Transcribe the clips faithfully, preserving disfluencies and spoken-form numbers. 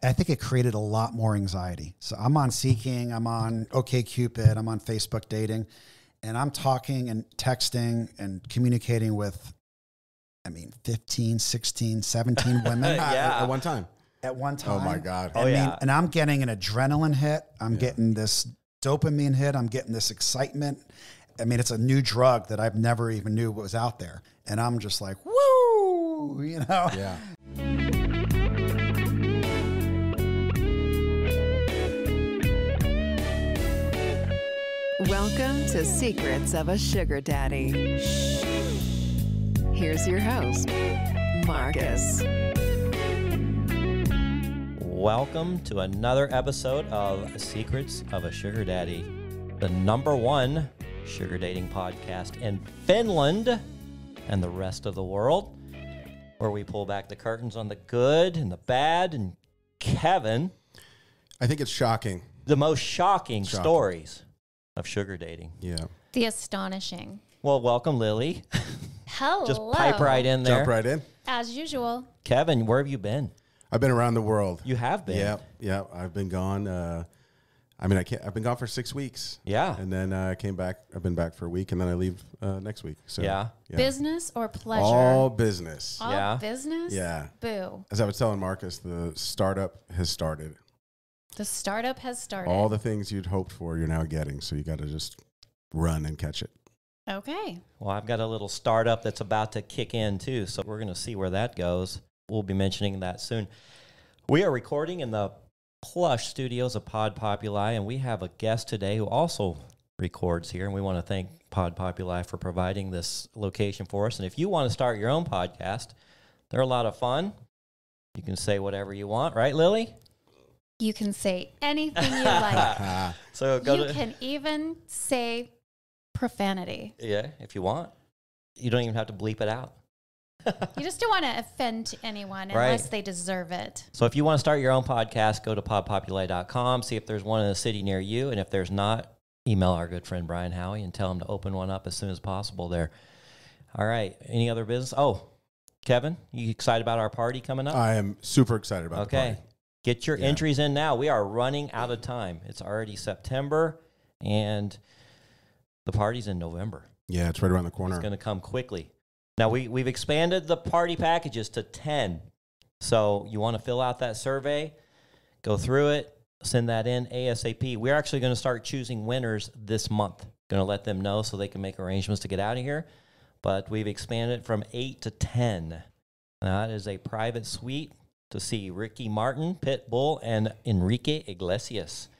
I think it created a lot more anxiety. So I'm on Seeking, I'm on OKCupid, I'm on Facebook dating, and I'm talking and texting and communicating with, I mean, fifteen, sixteen, seventeen women yeah. at, at one time. At one time. Oh my God. I oh, mean, yeah. And I'm getting an adrenaline hit. I'm yeah. getting this dopamine hit. I'm getting this excitement. I mean, it's a new drug that I've never even knew was out there. And I'm just like, woo, you know? Yeah. Welcome to Secrets of a Sugar Daddy. Here's your host, Marcus. Welcome to another episode of Secrets of a Sugar Daddy, the number one sugar dating podcast in Finland and the rest of the world, where we pull back the curtains on the good and the bad. And Kevin, I think it's shocking. The most shocking, shocking. stories of sugar dating. Yeah. The astonishing. Well, welcome, Lily. Hello. Just pipe right in there. Jump right in. As usual. Kevin, where have you been? I've been around the world. You have been? Yeah, yeah. I've been gone. Uh, I mean, I can't, I've been gone for six weeks. Yeah. And then I uh, came back. I've been back for a week, and then I leave uh, next week. So yeah. yeah. Business or pleasure? All business. All yeah. business? Yeah. Boo. As I was telling Marcus, the startup has started. The startup has started. All the things you'd hoped for, you're now getting. So you got to just run and catch it. Okay. Well, I've got a little startup that's about to kick in, too. So we're going to see where that goes. We'll be mentioning that soon. We are recording in the plush studios of Pod Populi, and we have a guest today who also records here, and we want to thank Pod Populi for providing this location for us. And if you want to start your own podcast, they're a lot of fun. You can say whatever you want. Right, Lily? You can say anything you like. So go you to can even say profanity. Yeah, if you want. You don't even have to bleep it out. You just don't want to offend anyone unless right. they deserve it. So if you want to start your own podcast, go to pod populi dot com, see if there's one in the city near you. And if there's not, email our good friend Brian Howie and tell him to open one up as soon as possible there. All right. Any other business? Oh, Kevin, you excited about our party coming up? I am super excited about okay. the party. Get your yeah. entries in now. We are running out of time. It's already September, and the party's in November. Yeah, it's right around the corner. It's going to come quickly. Now, we, we've expanded the party packages to ten. So you want to fill out that survey, go through it, send that in ASAP. We're actually going to start choosing winners this month. Going to let them know so they can make arrangements to get out of here. But we've expanded from eight to ten. Now, that is a private suite to see Ricky Martin, Pitbull, and Enrique Iglesias.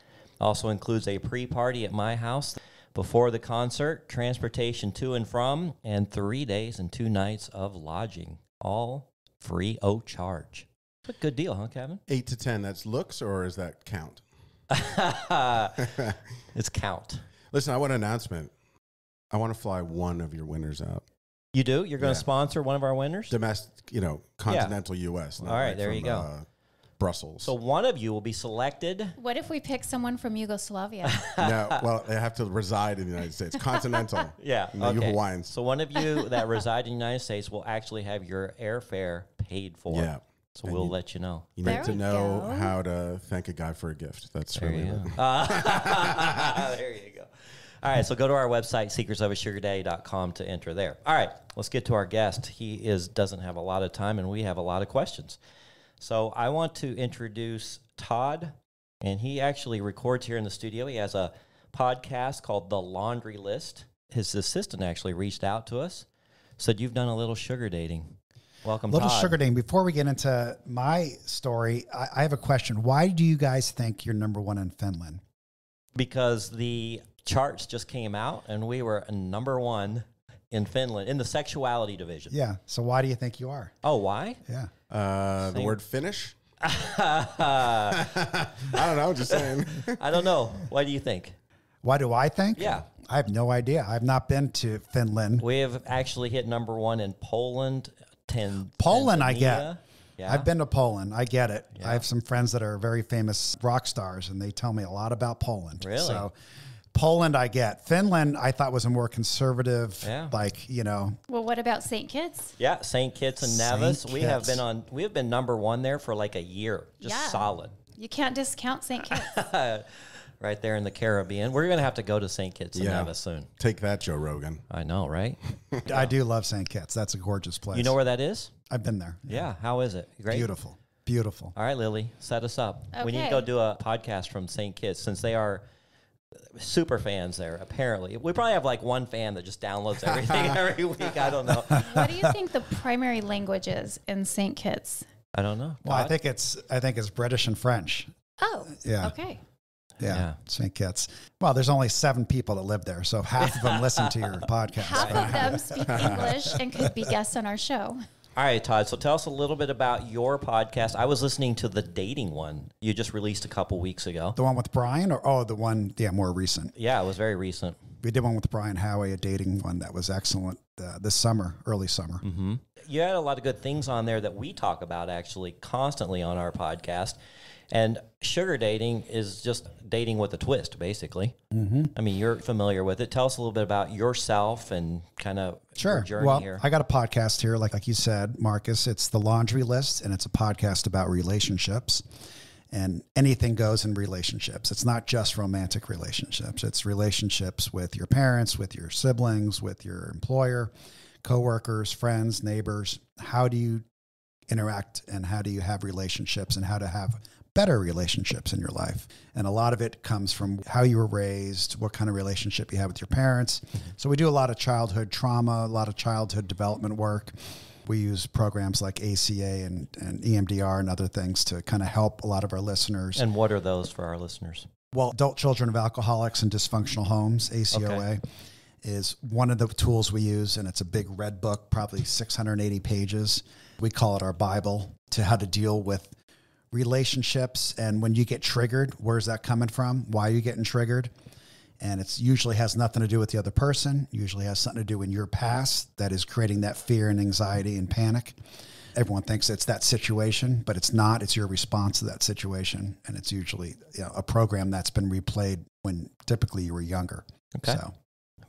Also includes a pre-party at my house. Before the concert, transportation to and from, and three days and two nights of lodging, all free of charge. It's a good deal, huh, Kevin? Eight to ten, that's looks, or is that count? It's count. Listen, I want an announcement. I want to fly one of your winners out. You do? You're going to yeah. sponsor one of our winners? Domestic, you know, continental yeah. U S. All right, right there from, you go. Uh, Brussels. So one of you will be selected. What if we pick someone from Yugoslavia? No, well, they have to reside in the United States. Continental. Yeah. You know, okay. You Hawaiians. So one of you that reside in the United States will actually have your airfare paid for. Yeah. So and we'll you, let you know. You there need to know go. how to thank a guy for a gift. That's there really it. Uh, there you go. All right. So go to our website, secrets of a sugar daddy dot com, to enter there. All right. Let's get to our guest. He is doesn't have a lot of time, and we have a lot of questions. So I want to introduce Todd, and he actually records here in the studio. He has a podcast called The Laundry List. His assistant actually reached out to us, said you've done a little sugar dating. Welcome, Todd. A little sugar dating. Before we get into my story, I, I have a question. Why do you guys think you're number one in Finland? Because the charts just came out, and we were number one in Finland in the sexuality division. Yeah. So why do you think you are? Oh, why? Yeah. Uh, the word Finnish? I don't know, just saying. I don't know. Why do you think? Why do I think? Yeah. I have no idea. I've not been to Finland. We have actually hit number one in Poland. Ten, Poland, Tanzania. I get. Yeah. I've been to Poland. I get it. Yeah. I have some friends that are very famous rock stars, and they tell me a lot about Poland. Really? So Poland I get. Finland I thought was a more conservative, yeah. like, you know. Well, what about Saint Kitts? Yeah, Saint Kitts and Nevis. Saint We Kitts. have been on we have been number one there for like a year. Just yeah. solid. You can't discount Saint Kitts. Right there in the Caribbean. We're going to have to go to Saint Kitts and yeah. Nevis soon. Take that, Joe Rogan. I know, right? yeah. I do love Saint Kitts. That's a gorgeous place. You know where that is? I've been there. Yeah. yeah. How is it? Great. Beautiful. Beautiful. All right, Lily, set us up. Okay. We need to go do a podcast from Saint Kitts since they are super fans there, apparently. We probably have like one fan that just downloads everything every week. I don't know. What do you think the primary language is in Saint Kitts? I don't know. Well, Todd? I think it's I think it's British and French. Oh, yeah. Okay. Yeah, yeah, Saint Kitts. Well, there's only seven people that live there, so half of them listen to your podcast. Half right. of them speak English and could be guests on our show. All right, Todd, so tell us a little bit about your podcast. I was listening to the dating one you just released a couple weeks ago. The one with Brian? or Oh, the one, yeah, more recent. Yeah, it was very recent. We did one with Brian Howie, a dating one that was excellent uh, this summer, early summer. Mm-hmm. You had a lot of good things on there that we talk about actually constantly on our podcast. And sugar dating is just dating with a twist, basically. Mm-hmm. I mean, you're familiar with it. Tell us a little bit about yourself and kind of sure. your journey well, here. I got a podcast here, like like you said, Marcus. It's The Laundry List, and it's a podcast about relationships. And anything goes in relationships. It's not just romantic relationships. It's relationships with your parents, with your siblings, with your employer, coworkers, friends, neighbors. How do you interact, and how do you have relationships, and how to have better relationships in your life. And a lot of it comes from how you were raised, what kind of relationship you have with your parents. So we do a lot of childhood trauma, a lot of childhood development work. We use programs like A C A and, and E M D R and other things to kind of help a lot of our listeners. And what are those for our listeners? Well, adult children of alcoholics and dysfunctional homes, A C O A. Okay. Is one of the tools we use, and it's a big red book, probably six hundred eighty pages. We call it our Bible to how to deal with relationships, and when you get triggered, where's that coming from? Why are you getting triggered? And it usually has nothing to do with the other person. Usually has something to do in your past that is creating that fear and anxiety and panic. Everyone thinks it's that situation, but it's not. It's your response to that situation, and it's usually, you know, a program that's been replayed when typically you were younger. Okay. So,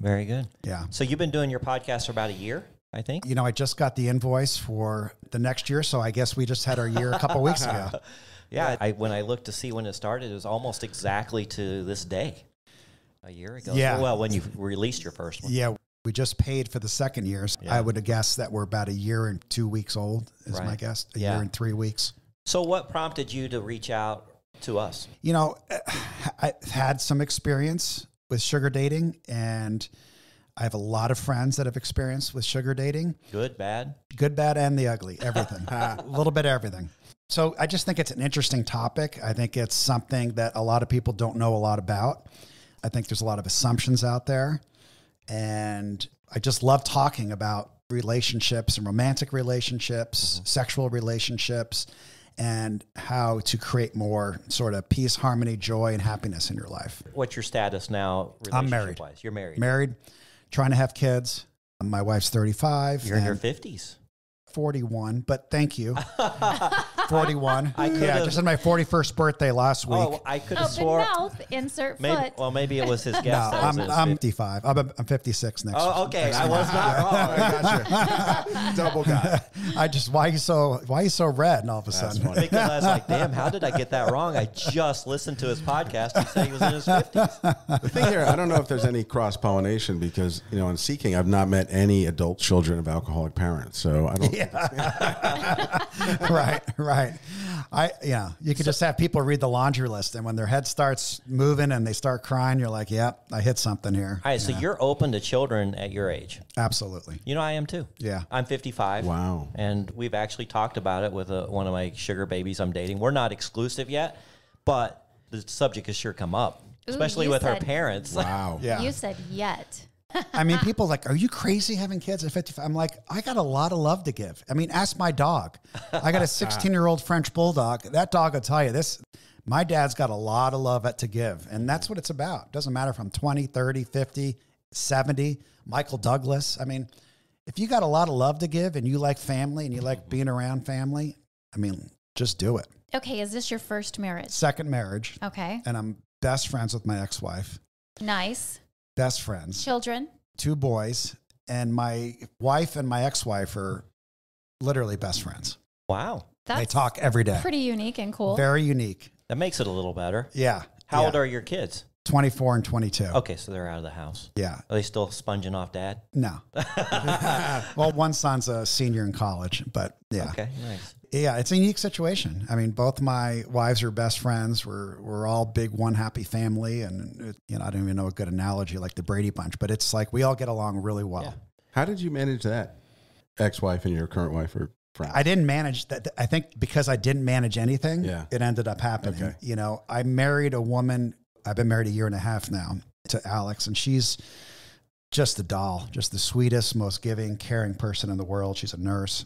very good. Yeah. So you've been doing your podcast for about a year, I think. You know, I just got the invoice for the next year, so I guess we just had our year a couple weeks ago. Yeah, I, when I looked to see when it started, it was almost exactly to this day, a year ago. Yeah. Well, when you released your first one. Yeah, we just paid for the second year. So yeah. I would have guessed that we're about a year and two weeks old is right. my guess, a yeah. year and three weeks. So what prompted you to reach out to us? You know, I've had some experience with sugar dating, and I have a lot of friends that have experienced with sugar dating. Good, bad? Good, bad, and the ugly. Everything. A little bit of everything. So I just think it's an interesting topic. I think it's something that a lot of people don't know a lot about. I think there's a lot of assumptions out there. And I just love talking about relationships and romantic relationships, mm-hmm. sexual relationships, and how to create more sort of peace, harmony, joy, and happiness in your life. What's your status now relationship-wise? I'm married. You're married. Married. Trying to have kids. My wife's thirty-five. You're in your fifties. forty-one, but thank you. forty-one. I yeah, just had my forty-first birthday last week. Oh, I could have swore. Open mouth, insert maybe, foot. Well, maybe it was his guess. No, I'm, I'm fifty-five. I'm, I'm fifty-six next year. Oh, okay. Next I was not wrong. Gotcha. Double guy. I just, why are you so, why are you so red and all of a That's sudden? Funny. Because I was like, damn, how did I get that wrong? I just listened to his podcast. He said he was in his fifties. The thing here, I don't know if there's any cross-pollination because, you know, in Seeking, I've not met any adult children of alcoholic parents. So I don't. Yeah. Right. Right. I, yeah, you could so, just have people read The Laundry List, and when their head starts moving and they start crying, you're like, yep, I hit something here. All right. Yeah. So you're open to children at your age. Absolutely. You know, I am too. Yeah. I'm fifty-five. Wow. And we've actually talked about it with a, one of my sugar babies I'm dating. We're not exclusive yet, but the subject has sure come up, Ooh, especially with said, our parents. Wow. Yeah. You said yet. I mean, people are like, are you crazy having kids at fifty-five? I'm like, I got a lot of love to give. I mean, ask my dog. I got a sixteen-year-old French bulldog. That dog will tell you this. My dad's got a lot of love to give, and that's what it's about. It doesn't matter if I'm twenty, thirty, fifty, seventy, Michael Douglas. I mean, if you got a lot of love to give and you like family and you like being around family, I mean, just do it. Okay, is this your first marriage? Second marriage. Okay. And I'm best friends with my ex-wife. Nice. Best friends. Children. Two boys. And my wife and my ex-wife are literally best friends. Wow. That's they talk every day. Pretty unique and cool. Very unique. That makes it a little better. Yeah. How yeah. old are your kids? twenty-four and twenty-two. Okay, so they're out of the house. Yeah. Are they still sponging off dad? No. Well, one son's a senior in college, but yeah. Okay, nice. Yeah, it's a unique situation. I mean, both my wives are best friends. We're, we're all big, one happy family. And, it, you know, I don't even know a good analogy like the Brady Bunch, but it's like we all get along really well. Yeah. How did you manage that? Ex-wife and your current wife are friends. I didn't manage that. I think because I didn't manage anything, yeah. it ended up happening. Okay. You know, I married a woman. I've been married a year and a half now to Alex, and she's just a doll, just the sweetest, most giving, caring person in the world. She's a nurse.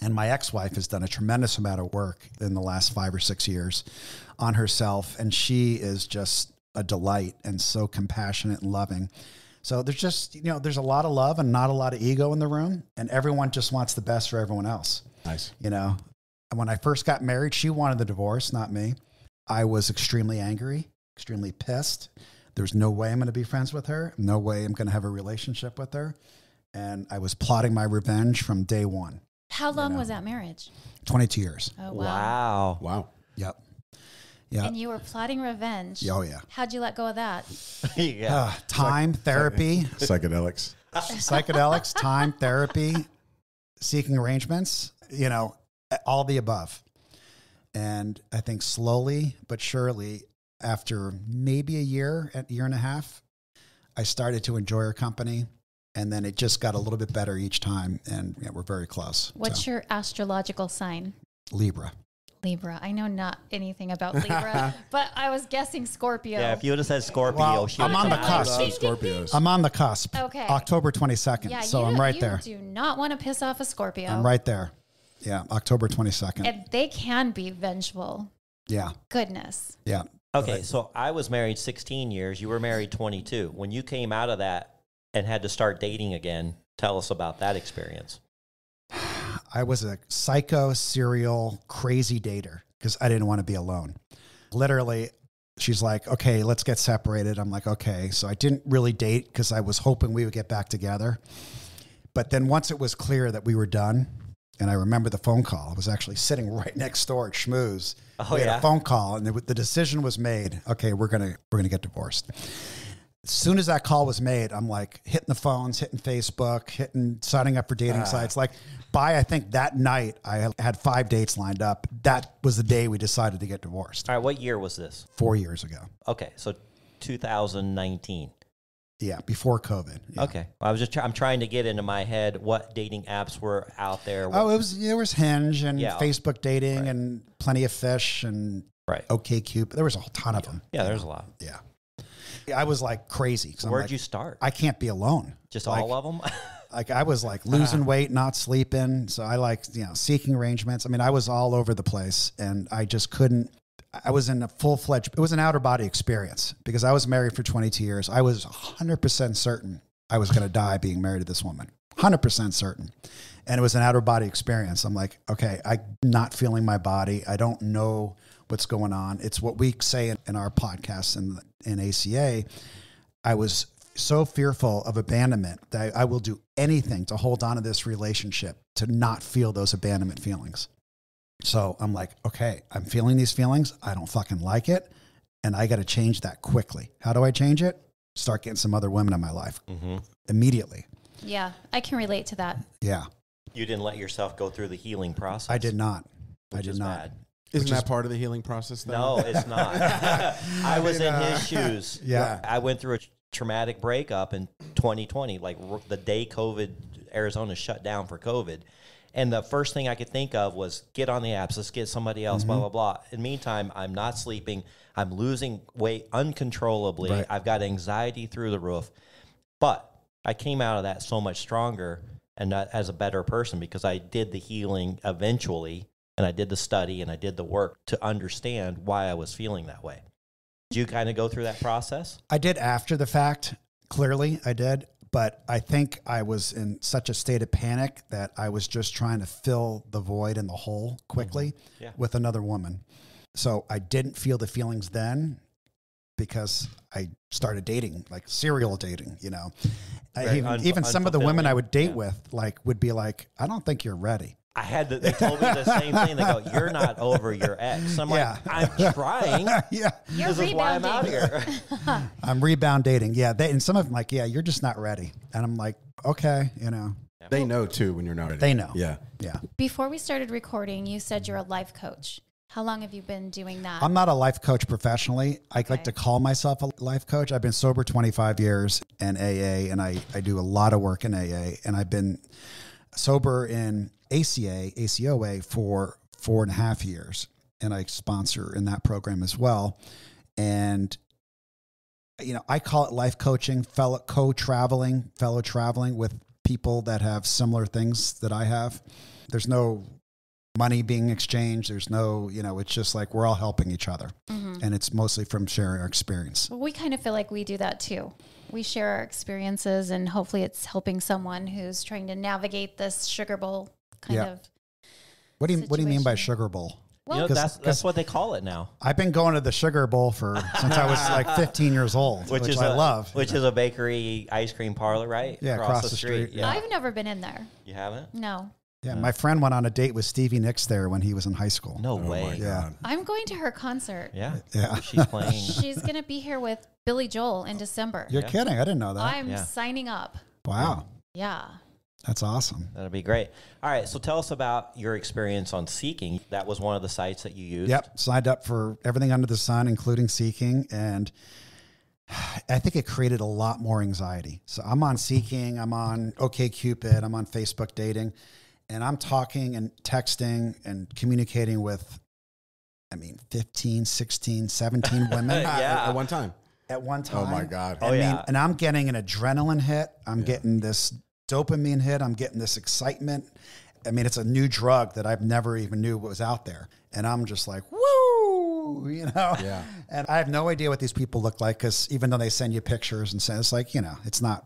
And my ex-wife has done a tremendous amount of work in the last five or six years on herself. And she is just a delight and so compassionate and loving. So there's just, you know, there's a lot of love and not a lot of ego in the room, and everyone just wants the best for everyone else. Nice. You know, and when I first got married, she wanted the divorce, not me. I was extremely angry, extremely pissed. There's no way I'm going to be friends with her. No way I'm going to have a relationship with her. And I was plotting my revenge from day one. How long you know? was that marriage? twenty-two years. Oh, wow. Wow. Wow. Yep. Yep. And you were plotting revenge. Oh, yeah. How'd you let go of that? yeah. uh, time, Psych therapy. Psychedelics. Psychedelics, time, therapy, seeking arrangements, you know, all the above. And I think slowly but surely, after maybe a year, a year and a half, I started to enjoy her company. And then it just got a little bit better each time. And yeah, we're very close. What's so. your astrological sign? Libra. Libra. I know not anything about Libra, but I was guessing Scorpio. Yeah, if you would have said Scorpio. Well, I'm on the cusp. Scorpios. I'm on the cusp. Okay. October twenty-second. Yeah, so I'm right you there. You do not want to piss off a Scorpio. I'm right there. Yeah, October twenty-second. And they can be vengeful. Yeah. Goodness. Yeah. Okay, so I was married sixteen years. You were married twenty-two. When you came out of that, and had to start dating again. Tell us about that experience. I was a psycho, serial, crazy dater because I didn't want to be alone. Literally, she's like, okay, let's get separated. I'm like, okay. So I didn't really date because I was hoping we would get back together. But then once it was clear that we were done, and I remember the phone call. I was actually sitting right next door at Schmooze. Oh, we yeah? had a phone call, and the, the decision was made. Okay, we're gonna we're gonna get divorced. As soon as that call was made, I'm like hitting the phones, hitting Facebook, hitting, signing up for dating uh, sites. Like by, I think that night I had five dates lined up. That was the day we decided to get divorced. All right. What year was this? Four years ago. Okay. So two thousand nineteen. Yeah. Before COVID. Yeah. Okay. Well, I was just, try I'm trying to get into my head what dating apps were out there. What oh, it was, there was Hinge and yeah, Facebook dating right. and Plenty of Fish and right. O K Cupid. There was a whole ton of yeah. them. Yeah. There's a lot. Yeah. I was like crazy. Where'd like, you start? I can't be alone. Just like, all of them? Like I was like losing weight, not sleeping. So I like, you know, seeking arrangements. I mean, I was all over the place and I just couldn't, I was in a full-fledged, it was an outer body experience because I was married for twenty-two years. I was one hundred percent certain I was going to die being married to this woman. one hundred percent certain. And it was an outer body experience. I'm like, okay, I'm not feeling my body. I don't know what's going on. It's what we say in, in our podcast and in, in A C A. I was so fearful of abandonment that I, I will do anything to hold on to this relationship to not feel those abandonment feelings. So I'm like, okay, I'm feeling these feelings. I don't fucking like it. And I got to change that quickly. How do I change it? Start getting some other women in my life mm-hmm. immediately. Yeah, I can relate to that. Yeah. You didn't let yourself go through the healing process. I did not. I did not. Bad. Isn't Which that is, part of the healing process, though? No, it's not. I was in his shoes. Yeah. I went through a traumatic breakup in twenty twenty, like the day COVID, Arizona shut down for COVID. And the first thing I could think of was get on the apps, let's get somebody else, mm-hmm. blah, blah, blah. In the meantime, I'm not sleeping. I'm losing weight uncontrollably. Right. I've got anxiety through the roof. But I came out of that so much stronger and not as a better person because I did the healing eventually. And I did the study and I did the work to understand why I was feeling that way. Did you kind of go through that process? I did after the fact. Clearly, I did. But I think I was in such a state of panic that I was just trying to fill the void and the hole quickly mm-hmm. yeah. with another woman. So I didn't feel the feelings then. because I started dating, like serial dating, you know. I, even even some of the women I would date yeah. with, like, would be like, I don't think you're ready. I had the, they told me the same thing. They go, you're not over your ex. I'm yeah. like, I'm trying. yeah. You're this rebound is why I'm out here. I'm rebound dating. Yeah. They, and some of them like, yeah, you're just not ready. And I'm like, okay, you know. They know, too, when you're not ready. They know. Yeah. Yeah. Before we started recording, you said you're a life coach. How long have you been doing that? I'm not a life coach professionally. I okay. like to call myself a life coach. I've been sober twenty-five years in A A, and I, I do a lot of work in A A. And I've been sober in A C A, A C O A for four and a half years. And I sponsor in that program as well. And, you know, I call it life coaching, fellow co-traveling, fellow traveling with people that have similar things that I have. There's no money being exchanged. There's no, you know, it's just like we're all helping each other. Mm-hmm. And it's mostly from sharing our experience. Well, we kind of feel like we do that too. We share our experiences and hopefully it's helping someone who's trying to navigate this sugar bowl kind yeah. of What do you situation. What do you mean by sugar bowl? Well, you know, that's that's what they call it now. I've been going to the Sugar Bowl for since I was like fifteen years old, which, which is I a, love. Which is a bakery ice cream parlor, right? Yeah, across, across the, the street. street. Yeah. I've never been in there. You haven't? No. Yeah, my friend went on a date with Stevie Nicks there when he was in high school. No oh way. Yeah. I'm going to her concert. Yeah. Yeah. She's playing. She's going to be here with Billy Joel in December. You're yeah. kidding. I didn't know that. I'm yeah. signing up. Wow. Yeah. That's awesome. That'll be great. All right. So tell us about your experience on Seeking. That was one of the sites that you used. Yep. Signed up for everything under the sun, including Seeking. And I think it created a lot more anxiety. So I'm on Seeking. I'm on OKCupid. I'm on Facebook dating. And I'm talking and texting and communicating with, I mean, fifteen, sixteen, seventeen women yeah. at, at one time. At one time. Oh, my God. I oh, mean, yeah. And I'm getting an adrenaline hit. I'm yeah. getting this dopamine hit. I'm getting this excitement. I mean, it's a new drug that I've never even knew was out there. And I'm just like, woo, you know? Yeah. And I have no idea what these people look like because even though they send you pictures and send, it's like, you know, it's not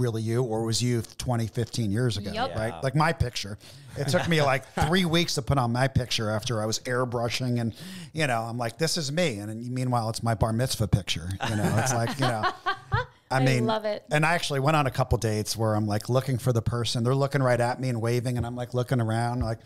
really you, or was you twenty, fifteen years ago, yep. right? Like my picture. It took me like three weeks to put on my picture after I was airbrushing and, you know, I'm like, this is me. And meanwhile, it's my bar mitzvah picture. You know, it's like, you know, I, I mean, love it. And I actually went on a couple dates where I'm like looking for the person. They're looking right at me and waving. And I'm like looking around like,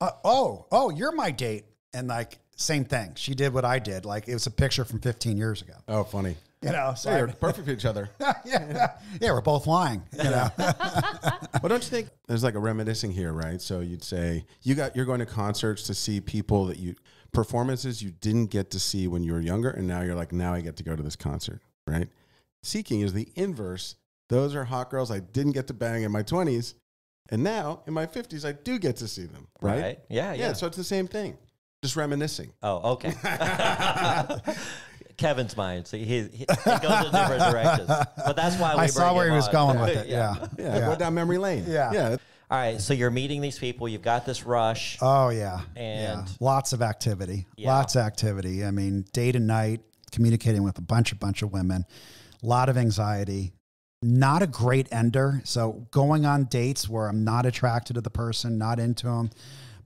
uh, oh, oh, you're my date. And like, same thing. She did what I did. Like it was a picture from fifteen years ago. Oh, funny. You know, so yeah, you're perfect for each other. yeah, yeah, we're both lying. You know, well, don't you think there's like a reminiscing here, right? So you'd say you got you're going to concerts to see people that you performances you didn't get to see when you were younger, and now you're like, now I get to go to this concert, right? Seeking is the inverse. Those are hot girls I didn't get to bang in my twenties, and now in my fifties I do get to see them, right? right. Yeah, yeah, yeah. So it's the same thing, just reminiscing. Oh, okay. Kevin's mind, so he, he, he goes in different directions, but that's why we I saw where he was on. going with it. Yeah, yeah, yeah. yeah. Go down memory lane. Yeah, yeah. All right, so you're meeting these people. You've got this rush. Oh yeah, and yeah. lots of activity. Yeah. Lots of activity. I mean, day to night, communicating with a bunch, a bunch of women. A lot of anxiety. Not a great ender. So going on dates where I'm not attracted to the person, not into them,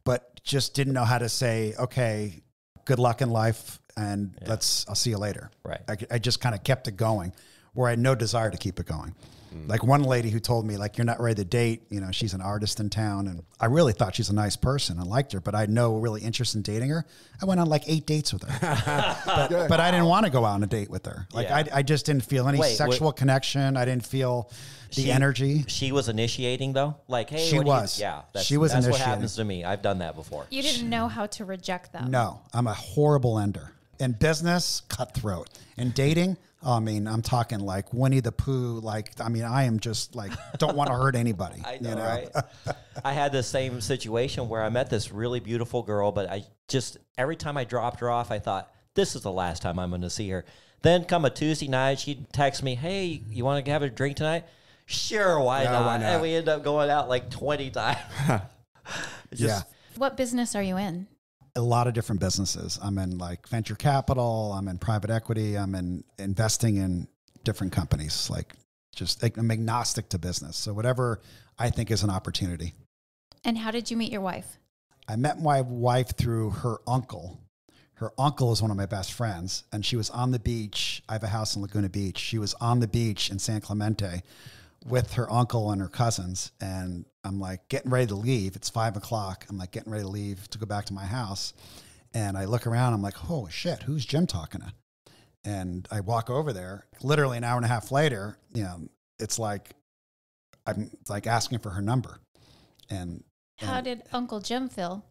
but just didn't know how to say, okay, good luck in life. And yeah. let's, I'll see you later. Right. I, I just kind of kept it going where I had no desire to keep it going. Mm. Like one lady who told me like, you're not ready to date. You know, she's an artist in town. And I really thought she's a nice person. I liked her, but I had no really interest in dating her. I went on like eight dates with her, but, but I didn't want to go on a date with her. Like yeah. I, I just didn't feel any Wait, sexual what, connection. I didn't feel the she, energy. She was initiating though. Like, hey, she was, you, yeah, that's, she was that's what happens to me. I've done that before. You didn't she, know how to reject them. No, I'm a horrible ender. In business, cutthroat. In dating, I mean, I'm talking like Winnie the Pooh. Like, I mean, I am just like, don't want to hurt anybody. I know, you know? Right? I had the same situation where I met this really beautiful girl, but I just, every time I dropped her off, I thought, this is the last time I'm going to see her. Then come a Tuesday night, she'd text me, hey, you want to have a drink tonight? Sure, why, no, not? why not? And we end up going out like twenty times. just, yeah. What business are you in? A lot of different businesses. I'm in like venture capital. I'm in private equity. I'm in investing in different companies. Like just, I'm agnostic to business. So whatever I think is an opportunity. And how did you meet your wife? I met my wife through her uncle. Her uncle is one of my best friends, and she was on the beach. I have a house in Laguna Beach. She was on the beach in San Clemente with her uncle and her cousins, and I'm like getting ready to leave. It's five o'clock. I'm like getting ready to leave to go back to my house, and I look around. I'm like, oh shit, who's Jim talking to? And I walk over there. Literally an hour and a half later, you know, it's like I'm like asking for her number. And how and, did Uncle Jim feel?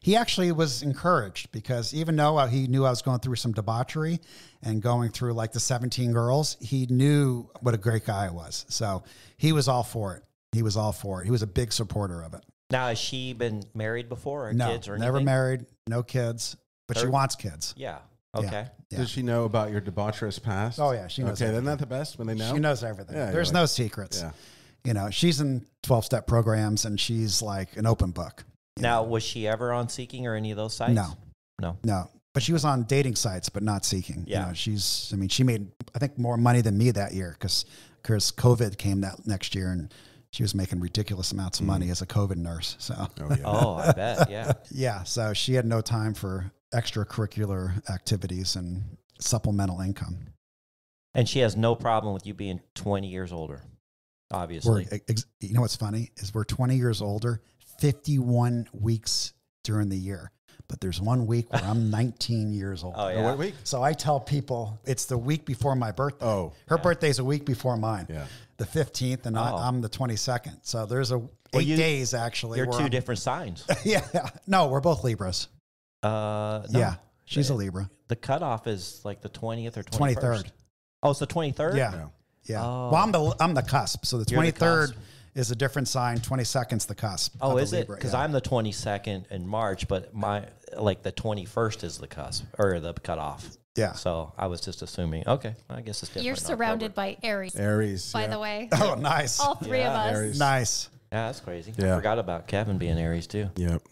He actually was encouraged, because even though he knew I was going through some debauchery and going through like the seventeen girls, he knew what a great guy I was. So he was all for it. He was all for it. He was a big supporter of it. Now, has she been married before or no, kids or anything? No, never married, no kids, but Third? she wants kids. Yeah. Okay. Yeah. Yeah. Does she know about your debaucherous past? Oh, yeah. She knows Okay, everything. Isn't that the best when they know? She knows everything. Yeah, There's like, no secrets. Yeah. You know, she's in twelve-step programs, and she's like an open book. Now, know? was she ever on Seeking or any of those sites? No. No. No. But she was on dating sites, but not Seeking. Yeah. You know, she's, I mean, she made, I think, more money than me that year, because COVID came that next year, and she was making ridiculous amounts of money mm. as a COVID nurse. So. Oh, yeah. oh I bet. Yeah. yeah. So she had no time for extracurricular activities and supplemental income. And she has no problem with you being twenty years older, obviously. We're, you know what's funny is we're twenty years older, fifty-one weeks during the year. But there's one week where I'm nineteen years old. Oh, yeah. What week? So I tell people it's the week before my birthday. Oh, her yeah. birthday's a week before mine. Yeah, the fifteenth, and oh. I, I'm the twenty-second. So there's a eight well, you, days actually. You're two I'm, different signs. yeah, no, we're both Libras. Uh, no. Yeah, she's the, a Libra. The cutoff is like the twentieth or twenty-first. twenty-third. Oh, it's the twenty-third? Yeah. No. Yeah. Oh. Well, I'm the, I'm the cusp. So the You're twenty-third the is a different sign. twenty-second's the cusp. Oh, is Libra. it? Because yeah. I'm the twenty-second in March, but my like the twenty-first is the cusp or the cutoff. Yeah. So I was just assuming. Okay. I guess it's different. You're surrounded October. by Aries. Aries. By yeah. the way. Oh, nice. All three yeah. of us. Aries. Nice. Yeah, that's crazy. Yeah. I forgot about Kevin being Aries too. Yep.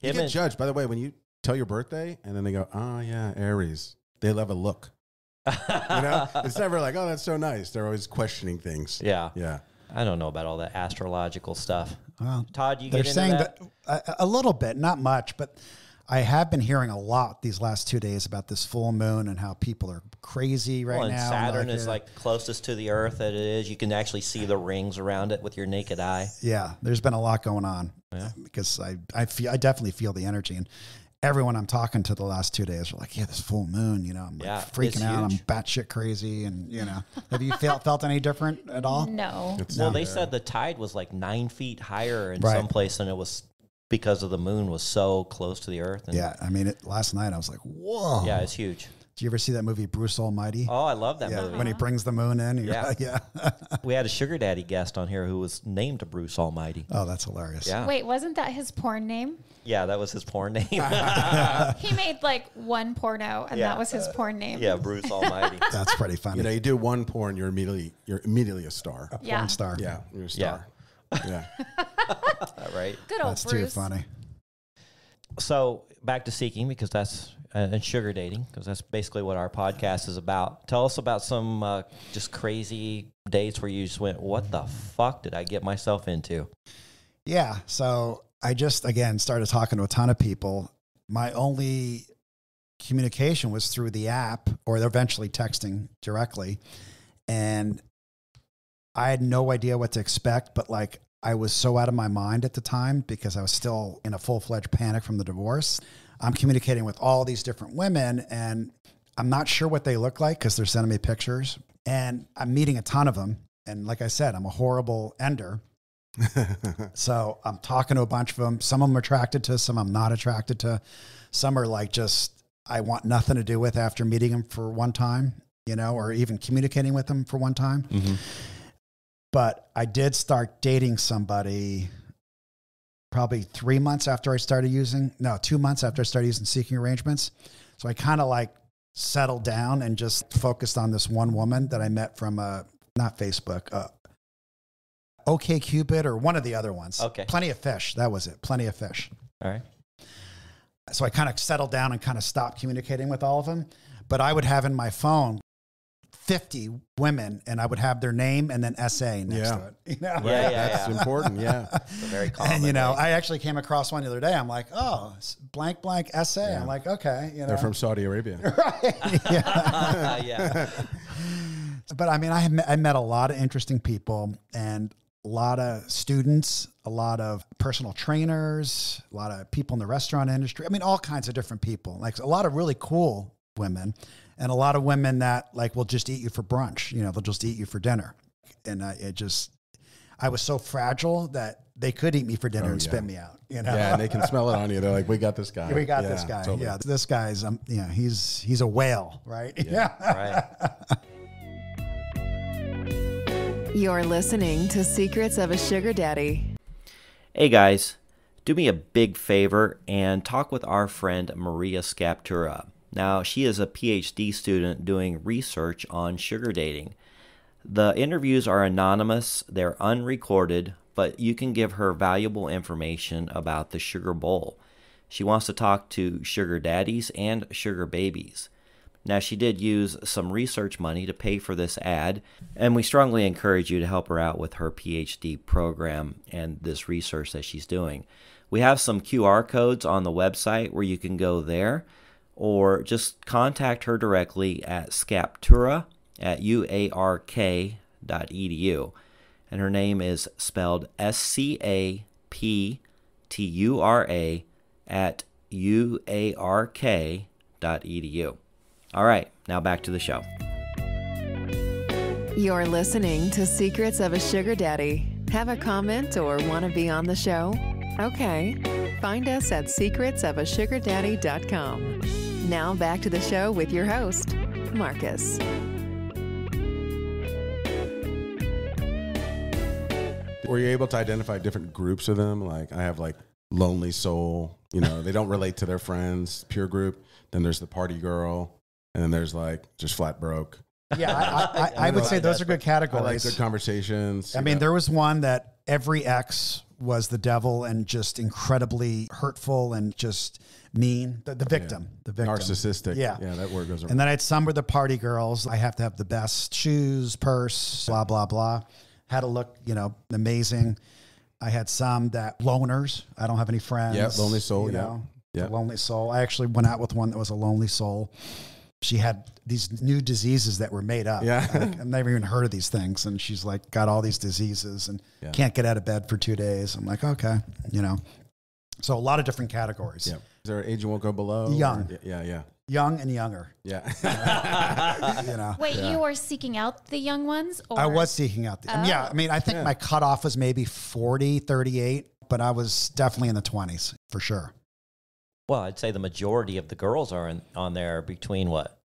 You Him get judged. By the way, when you tell your birthday and then they go, oh yeah, Aries, they love a look. You know, it's never like, oh, that's so nice. They're always questioning things. Yeah, yeah. I don't know about all that astrological stuff. Well, Todd, you they're get into saying that, that uh, a little bit, not much, but I have been hearing a lot these last two days about this full moon and how people are crazy right well, and now. Saturn like, is yeah. like closest to the Earth that it is. You can actually see the rings around it with your naked eye. Yeah, there's been a lot going on yeah. because I I feel I definitely feel the energy. And everyone I'm talking to the last two days are like, yeah, this full moon, you know, I'm like yeah, freaking out. Huge. I'm batshit crazy. And, you know, have you felt, felt any different at all? No. It's well, they there. said the tide was like nine feet higher in right. some place, and it was because of the moon was so close to the Earth. And yeah. I mean, it, last night I was like, whoa. Yeah, it's huge. Do you ever see that movie, Bruce Almighty? Oh, I love that yeah, movie. When he brings the moon in. Yeah. Like, yeah. We had a sugar daddy guest on here who was named Bruce Almighty. Oh, that's hilarious. Yeah. Wait, wasn't that his porn name? Yeah, that was his porn name. He made like one porno, and yeah. that was his porn name. Yeah, Bruce Almighty. That's pretty funny. You know, you do one porn, you're immediately, you're immediately a star. A yeah. porn star. Yeah, you're a star. Yeah. yeah. Right. Good old that's Bruce. That's too funny. So back to Seeking, because that's... and sugar dating, because that's basically what our podcast is about. Tell us about some uh, just crazy dates where you just went, what the fuck did I get myself into? Yeah, so I just, again, started talking to a ton of people. My only communication was through the app, or eventually texting directly. And I had no idea what to expect, but like I was so out of my mind at the time because I was still in a full-fledged panic from the divorce. I'm communicating with all these different women, and I'm not sure what they look like because they're sending me pictures, and I'm meeting a ton of them. And like I said, I'm a horrible ender. So I'm talking to a bunch of them. Some I'm attracted to, some I'm not attracted to. Some are like, just, I want nothing to do with after meeting them for one time, you know, or even communicating with them for one time. Mm-hmm. But I did start dating somebody probably three months after I started using, no, two months after I started using Seeking Arrangements. So I kind of like settled down and just focused on this one woman that I met from, uh, not Facebook, uh, OKCupid or one of the other ones. Okay. Plenty of Fish. That was it. Plenty of Fish. All right. So I kind of settled down and kind of stopped communicating with all of them. But I would have in my phone fifty women, and I would have their name and then S A next yeah. to it. You know? Yeah, yeah, that's yeah. important. Yeah, very common. And you know, right? I actually came across one the other day. I'm like, oh, blank blank S A. Yeah. I'm like, okay, you know, they're from Saudi Arabia, right? Yeah. yeah. But I mean, I met, I met a lot of interesting people, and a lot of students, a lot of personal trainers, a lot of people in the restaurant industry. I mean, all kinds of different people. Like a lot of really cool women. And a lot of women that like will just eat you for brunch, you know, they'll just eat you for dinner. And I, it just, I was so fragile that they could eat me for dinner oh, and yeah. spit me out, you know? Yeah, and they can smell it on you. They're like, we got this guy. We got yeah, this guy. Totally. Yeah, this guy's, um, you know, he's, he's a whale, right? Yeah, yeah. Right. You're listening to Secrets of a Sugar Daddy. Hey guys, do me a big favor and talk with our friend Maria Scaptura. Now, she is a P H D student doing research on sugar dating. The interviews are anonymous, they're unrecorded, but you can give her valuable information about the sugar bowl. She wants to talk to sugar daddies and sugar babies. Now, she did use some research money to pay for this ad, and we strongly encourage you to help her out with her P H D program and this research that she's doing. We have some Q R codes on the website where you can go there, or just contact her directly at Scaptura at U A R K dot E D U. And her name is spelled S C A P T U R A at U A R K dot E D U. All right, now back to the show. You're listening to Secrets of a Sugar Daddy. Have a comment or want to be on the show? Okay, find us at secrets of a sugar daddy dot com. Now back to the show with your host, Marcus. Were you able to identify different groups of them? Like I have like lonely soul, you know, they don't relate to their friends, pure group. Then there's the party girl. And then there's like just flat broke. Yeah, I, I, I would say those are good categories. I like good conversations. I mean, know. There was one that every ex was the devil and just incredibly hurtful and just mean. The, the victim. Yeah. The victim. Narcissistic. Yeah. Yeah, that word goes around. And then I had some were the party girls. I have to have the best shoes, purse, blah, blah, blah. Had to look, you know, amazing. I had some that loners. I don't have any friends. Yeah, lonely soul. You yeah. know, yeah. Lonely soul. I actually went out with one that was a lonely soul. She had these new diseases that were made up. Yeah. Like, I've never even heard of these things. And she's like, got all these diseases and yeah. can't get out of bed for two days. I'm like, okay, you know. So a lot of different categories. Yeah. Is there an age you won't go below? Young. Or, yeah, yeah. Young and younger. Yeah. You know. Wait, yeah. you were seeking out the young ones? Or? I was seeking out. The, oh. Yeah. I mean, I think yeah. my cutoff was maybe forty, thirty-eight, but I was definitely in the twenties for sure. Well, I'd say the majority of the girls are in, on there between what,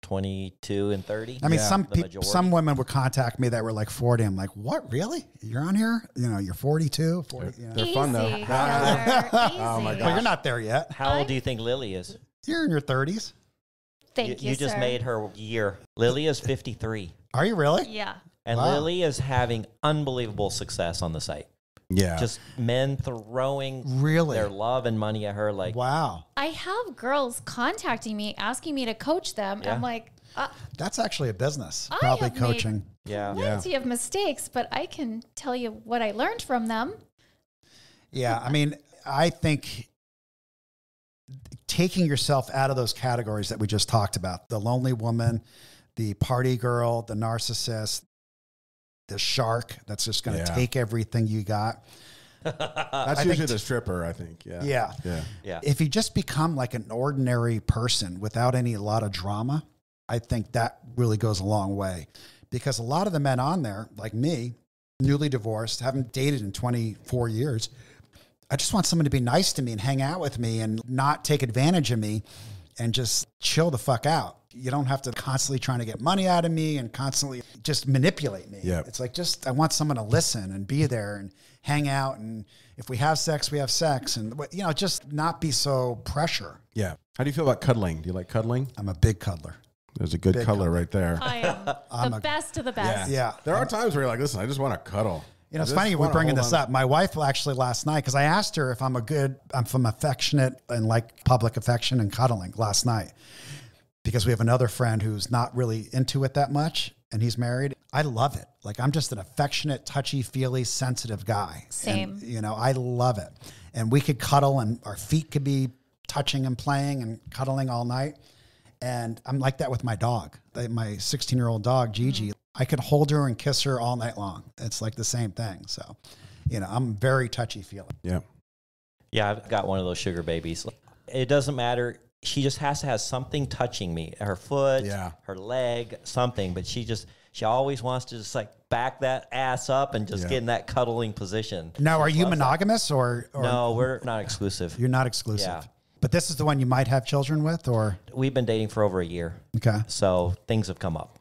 twenty-two and thirty. I mean, yeah. some people, some women would contact me that were like forty. I'm like, what, really? You're on here? You know, you're forty-two, forty. They're, you know. They're fun though. Oh my god! But you're not there yet. How old do you think Lily is? You're in your thirties. Thank you. You, you just sir. made her year. Lily is fifty-three. Are you really? Yeah. And wow. Lily is having unbelievable success on the site. Yeah. Just men throwing really? their love and money at her. Like, wow. I have girls contacting me, asking me to coach them. Yeah. I'm like, uh, that's actually a business. I Probably coaching. Yeah. Plenty yeah. of mistakes, but I can tell you what I learned from them. Yeah. I mean, I think taking yourself out of those categories that we just talked about, the lonely woman, the party girl, the narcissist, the shark that's just going to yeah. take everything you got. That's I usually the stripper, I think. Yeah. yeah. Yeah. Yeah. If you just become like an ordinary person without any, a lot of drama, I think that really goes a long way, because a lot of the men on there, like me, newly divorced, haven't dated in twenty-four years. I just want someone to be nice to me and hang out with me and not take advantage of me and just chill the fuck out. You don't have to constantly trying to get money out of me and constantly just manipulate me. Yep. It's like, just, I want someone to listen and be there and hang out. And if we have sex, we have sex, and, you know, just not be so pressure. Yeah. How do you feel about cuddling? Do you like cuddling? I'm a big cuddler. There's a good big cuddler cuddler. right there. I am I'm the a, best of the best. Yeah. yeah. There are times where you're like, listen, I just want to cuddle. You know, it's funny we're bringing this up. My wife actually last night, because I asked her if I'm a good, I'm from affectionate and like public affection and cuddling last night. because we have another friend who's not really into it that much and he's married. I love it. Like, I'm just an affectionate, touchy-feely, sensitive guy. Same. And, you know, I love it. And we could cuddle and our feet could be touching and playing and cuddling all night. And I'm like that with my dog, my sixteen-year-old dog, Gigi. Mm-hmm. I could hold her and kiss her all night long. It's like the same thing. So, you know, I'm very touchy-feely. Yeah. Yeah, I've got one of those sugar babies. It doesn't matter. She just has to have something touching me, her foot, yeah. her leg, something. But she just, she always wants to just like back that ass up and just yeah. get in that cuddling position. Now, are you monogamous or, or? No, we're not exclusive. You're not exclusive. Yeah. But this is the one you might have children with, or? We've been dating for over a year. Okay. So things have come up.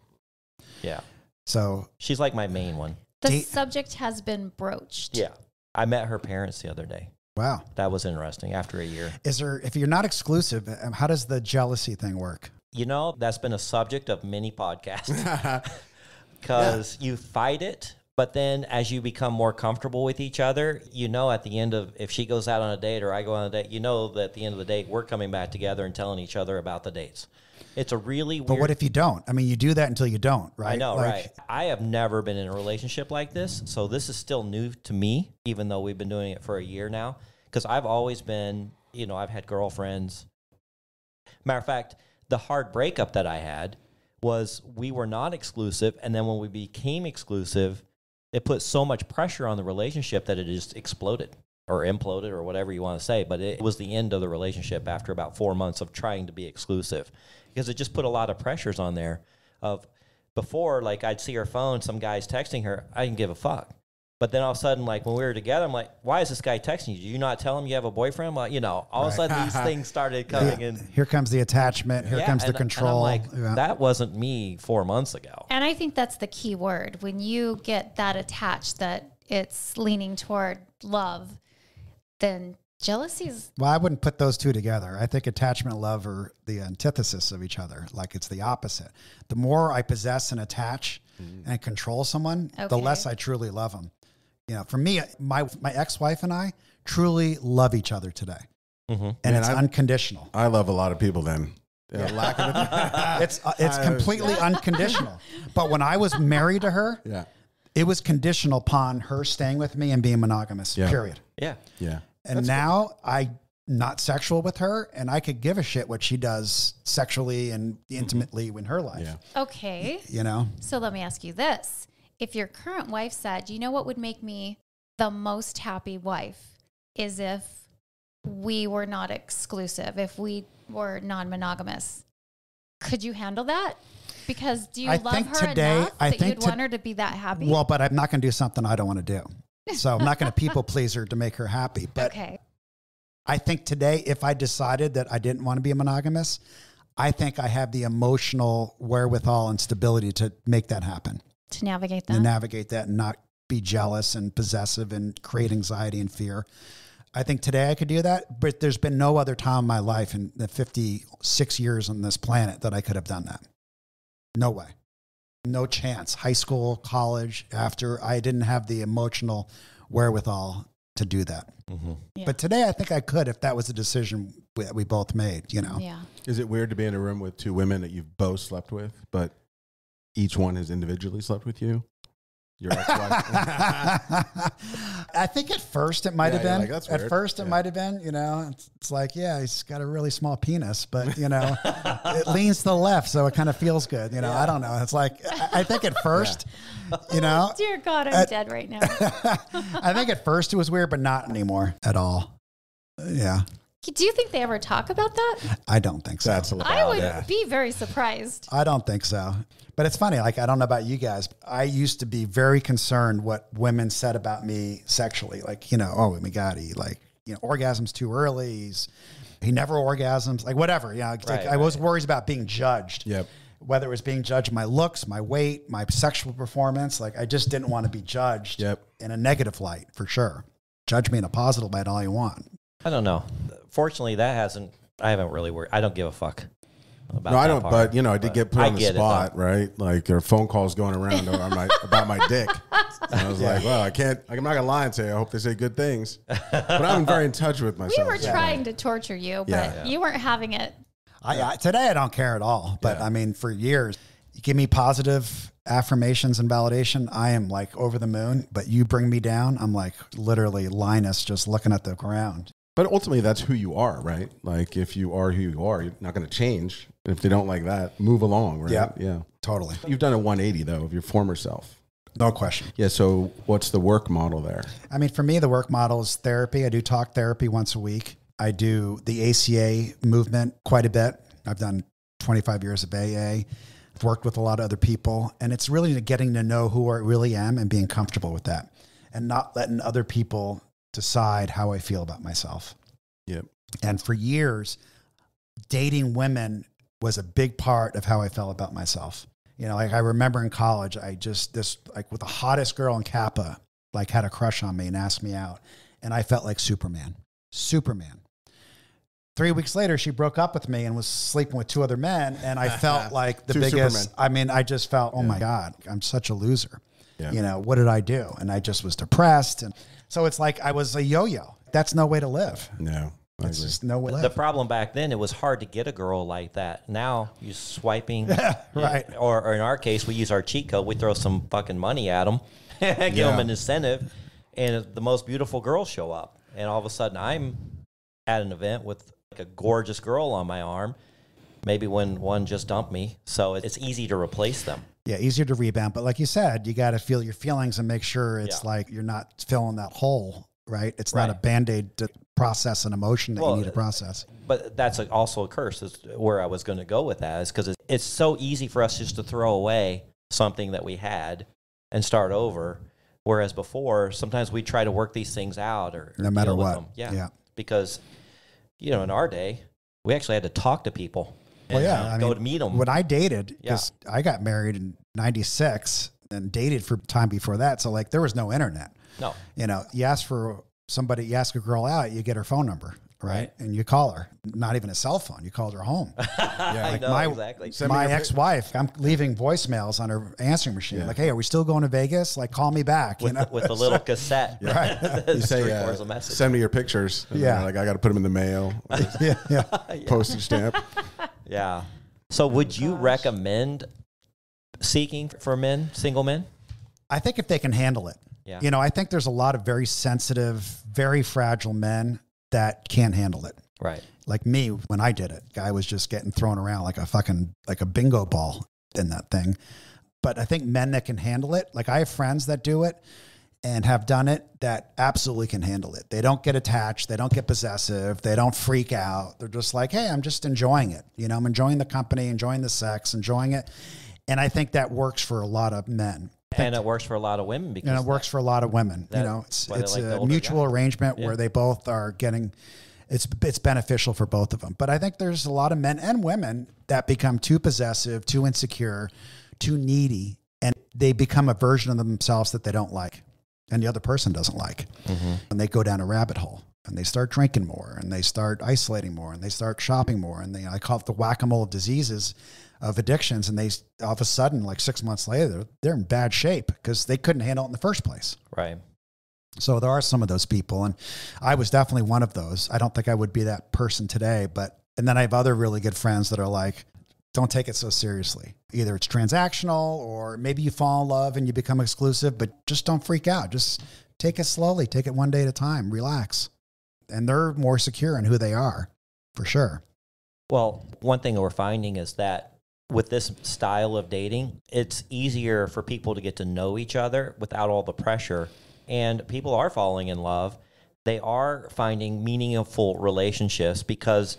Yeah. So. She's like my main one. The subject has been broached. Yeah. I met her parents the other day. Wow. That was interesting after a year. Is there, if you're not exclusive, how does the jealousy thing work? You know, that's been a subject of many podcasts because yeah. you fight it. But then as you become more comfortable with each other, you know, at the end of, if she goes out on a date or I go on a date, you know that at the end of the date, we're coming back together and telling each other about the dates. It's a really weird... But what if you don't? I mean, you do that until you don't, right? I know, like... right. I have never been in a relationship like this, so this is still new to me, even though we've been doing it for a year now, because I've always been, you know, I've had girlfriends. Matter of fact, the hard breakup that I had was we were not exclusive, and then when we became exclusive, it put so much pressure on the relationship that it just exploded or imploded or whatever you want to say. But it was the end of the relationship after about four months of trying to be exclusive because it just put a lot of pressures on there of before, like I'd see her phone, some guy's texting her, I didn't give a fuck. But then all of a sudden, like when we were together, I'm like, why is this guy texting you? Do you not tell him you have a boyfriend? Like, you know, all right. of a sudden these things started coming yeah. in. Here comes the attachment. Here yeah, comes and, the control. And I'm like, yeah. that wasn't me four months ago. And I think that's the key word. When you get that attached, that it's leaning toward love, then jealousy's. Well, I wouldn't put those two together. I think attachment and love are the antithesis of each other. Like it's the opposite. The more I possess and attach mm-hmm. and control someone, okay. the less I truly love them. You know, for me, my my ex-wife and I truly love each other today. Mm-hmm. And Man, it's I, unconditional. I love a lot of people then. Yeah, lack of it. It's, uh, it's completely unconditional. But when I was married to her, yeah. it was conditional upon her staying with me and being monogamous, yeah. period. Yeah. yeah. And That's now cool. I'm not sexual with her, and I could give a shit what she does sexually and intimately mm-hmm. in her life. Yeah. Okay. You know? So let me ask you this. If your current wife said, you know what would make me the most happy wife is if we were not exclusive, if we were non-monogamous, could you handle that? Because do you I love her today, enough I that think you'd want her to be that happy? Well, but I'm not going to do something I don't want to do. So I'm not going to people please her to make her happy. But okay. I think today, if I decided that I didn't want to be a monogamous, I think I have the emotional wherewithal and stability to make that happen. To navigate that. To navigate that and not be jealous and possessive and create anxiety and fear. I think today I could do that, but there's been no other time in my life in the fifty-six years on this planet that I could have done that. No way. No chance. High school, college, after, I didn't have the emotional wherewithal to do that. Mm-hmm. yeah. But today I think I could if that was a decision that we both made, you know. Yeah. Is it weird to be in a room with two women that you've both slept with, but... each one has individually slept with you? Your ex-wife? I think at first it might yeah, have been. Like, That's weird. At first it yeah. might have been, you know, it's, it's like, yeah, he's got a really small penis, but, you know, it leans to the left, so it kind of feels good. You know, yeah. I don't know. It's like, I, I think at first, yeah. you know. Dear God, I'm at, dead right now. I think at first it was weird, but not anymore at all. Yeah. Do you think they ever talk about that? I don't think so. That's I would yeah. be very surprised. I don't think so. But it's funny. Like, I don't know about you guys. I used to be very concerned what women said about me sexually. Like, you know, oh, my God, he like, you know, orgasms too early. He's, he never orgasms, like whatever. You know, right, like, right. I was worried about being judged. Yep. Whether it was being judged my looks, my weight, my sexual performance. Like, I just didn't want to be judged yep. in a negative light for sure. Judge me in a positive light all you want. I don't know. Fortunately, that hasn't, I haven't really worried. I don't give a fuck about No, I don't, part, but, you know, I did get put I on the spot, it, right? Like, there are phone calls going around about, my, about my dick. And I was yeah. like, well, I can't, I'm not going to lie and say, I hope they say good things. But I'm very in touch with myself. We were trying yeah. to torture you, but yeah. Yeah. you weren't having it. I, I today I don't care at all, but yeah. I mean, for years, you give me positive affirmations and validation, I am like over the moon, but you bring me down, I'm like literally Linus just looking at the ground. But ultimately, that's who you are, right? Like, if you are who you are, you're not going to change. If they don't like that, move along, right? Yeah, yeah, totally. You've done a one eighty, though, of your former self. No question. Yeah, so what's the work model there? I mean, for me, the work model is therapy. I do talk therapy once a week. I do the A C A movement quite a bit. I've done twenty-five years of A A. I've worked with a lot of other people. And it's really getting to know who I really am and being comfortable with that and not letting other people decide how I feel about myself. Yep. And for years, dating women was a big part of how I felt about myself. You know, like I remember in college, I just, this, like with the hottest girl in Kappa, like had a crush on me and asked me out. And I felt like Superman, Superman. Three weeks later, she broke up with me and was sleeping with two other men. And I felt like the Two biggest, Superman. I mean, I just felt, oh yeah. my God, I'm such a loser. Yeah. You know, what did I do? And I just was depressed. And so it's like I was a yo-yo. That's no way to live. No. It's just no way to live. The problem back then, it was hard to get a girl like that. Now you're swiping. Yeah, right. Or, or in our case, we use our cheat code. We throw some fucking money at them, give yeah. them an incentive, and the most beautiful girls show up. And all of a sudden, I'm at an event with like a gorgeous girl on my arm, maybe when one just dumped me. So it's easy to replace them. Yeah, easier to rebound. But like you said, you got to feel your feelings and make sure it's yeah. like you're not filling that hole, right? It's right. not a Band-Aid to process an emotion that well, you need to process. But that's also a curse is where I was going to go with that is because it's so easy for us just to throw away something that we had and start over. Whereas before, sometimes we try to work these things out. or, or No matter deal with what. Them. Yeah. yeah. Because, you know, in our day, we actually had to talk to people. Well, yeah, I mean, go to meet them. When I dated, because yeah. I got married in ninety-six and dated for time before that. So like there was no internet. No. You know, you ask for somebody, you ask a girl out, you get her phone number, right? right. And you call her. Not even a cell phone. You called her home. yeah, like I know, my, exactly. My ex-wife, I'm leaving voicemails on her answering machine. Yeah. Like, hey, are we still going to Vegas? Like, call me back. With, you know? With a little cassette. Right. You say, uh, message. Send me your pictures. Yeah. Like, I got to put them in the mail. yeah, yeah. yeah. Postage stamp. Yeah. So would you recommend Seeking for men, single men? I think if they can handle it. Yeah. You know, I think there's a lot of very sensitive, very fragile men that can't handle it. Right. Like me, when I did it, I was just getting thrown around like a fucking, like a bingo ball in that thing. But I think men that can handle it, like I have friends that do it and have done it that absolutely can handle it. They don't get attached. They don't get possessive. They don't freak out. They're just like, hey, I'm just enjoying it. You know, I'm enjoying the company, enjoying the sex, enjoying it. And I think that works for a lot of men. And it works for a lot of women. Because and it works for a lot of women. You know, it's, it's like a mutual guy. arrangement yeah. where they both are getting, it's, it's beneficial for both of them. But I think there's a lot of men and women that become too possessive, too insecure, too needy, and they become a version of themselves that they don't like. And the other person doesn't like. Mm-hmm. And they go down a rabbit hole and they start drinking more and they start isolating more and they start shopping more. And they, I call it the whack-a-mole of diseases of addictions. And they, all of a sudden, like six months later, they're in bad shape because they couldn't handle it in the first place. Right. So there are some of those people. And I was definitely one of those. I don't think I would be that person today, but, and then I have other really good friends that are like, don't take it so seriously. Either it's transactional or maybe you fall in love and you become exclusive, but just don't freak out. Just take it slowly. Take it one day at a time. Relax. And they're more secure in who they are, for sure. Well, one thing we're finding is that with this style of dating, it's easier for people to get to know each other without all the pressure. And people are falling in love. They are finding meaningful relationships because,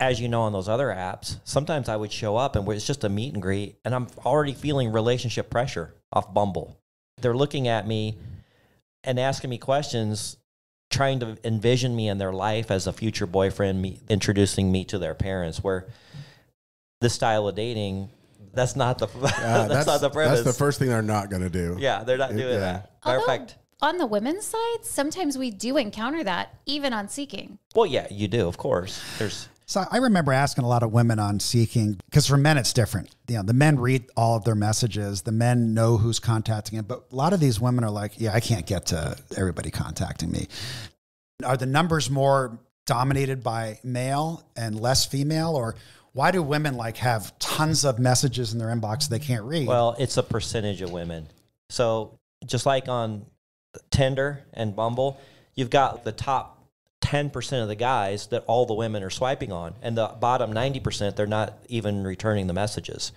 as you know, on those other apps, sometimes I would show up and it's just a meet and greet, and I'm already feeling relationship pressure off Bumble. They're looking at me and asking me questions, trying to envision me in their life as a future boyfriend, me, introducing me to their parents, where this style of dating, that's not the, uh, that's, that's not the premise. That's the first thing they're not going to do. Yeah, they're not doing it, yeah. that. Although, matter of fact, on the women's side, sometimes we do encounter that, even on Seeking. Well, yeah, you do, of course. There's... So I remember asking a lot of women on Seeking, because for men, it's different. You know, the men read all of their messages. The men know who's contacting them. But a lot of these women are like, yeah, I can't get to everybody contacting me. Are the numbers more dominated by male and less female? Or why do women like have tons of messages in their inbox they can't read? Well, it's a percentage of women. So just like on Tinder and Bumble, you've got the top ten percent of the guys that all the women are swiping on, and the bottom ninety percent, they're not even returning the messages.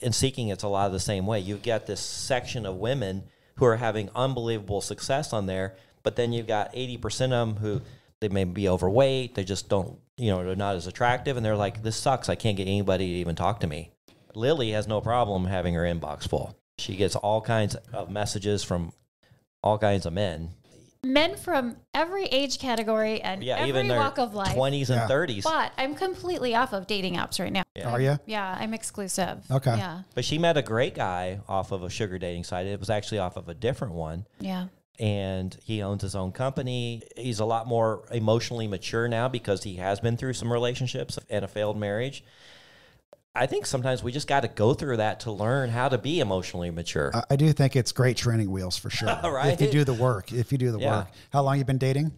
In Seeking, it's a lot of the same way. You've got this section of women who are having unbelievable success on there, but then you've got eighty percent of them who, they may be overweight, they just don't, you know, they're not as attractive, and they're like, this sucks, I can't get anybody to even talk to me. Lily has no problem having her inbox full. She gets all kinds of messages from all kinds of men. Men from every age category and yeah, every even walk of life. twenties and yeah. thirties. But I'm completely off of dating apps right now. Yeah. Are you? Yeah, I'm exclusive. Okay. Yeah. But she met a great guy off of a sugar dating site. It was actually off of a different one. Yeah. And he owns his own company. He's a lot more emotionally mature now because he has been through some relationships and a failed marriage. I think sometimes we just got to go through that to learn how to be emotionally mature. I do think it's great training wheels for sure. Right? If you do the work, if you do the yeah. work. How long you been dating?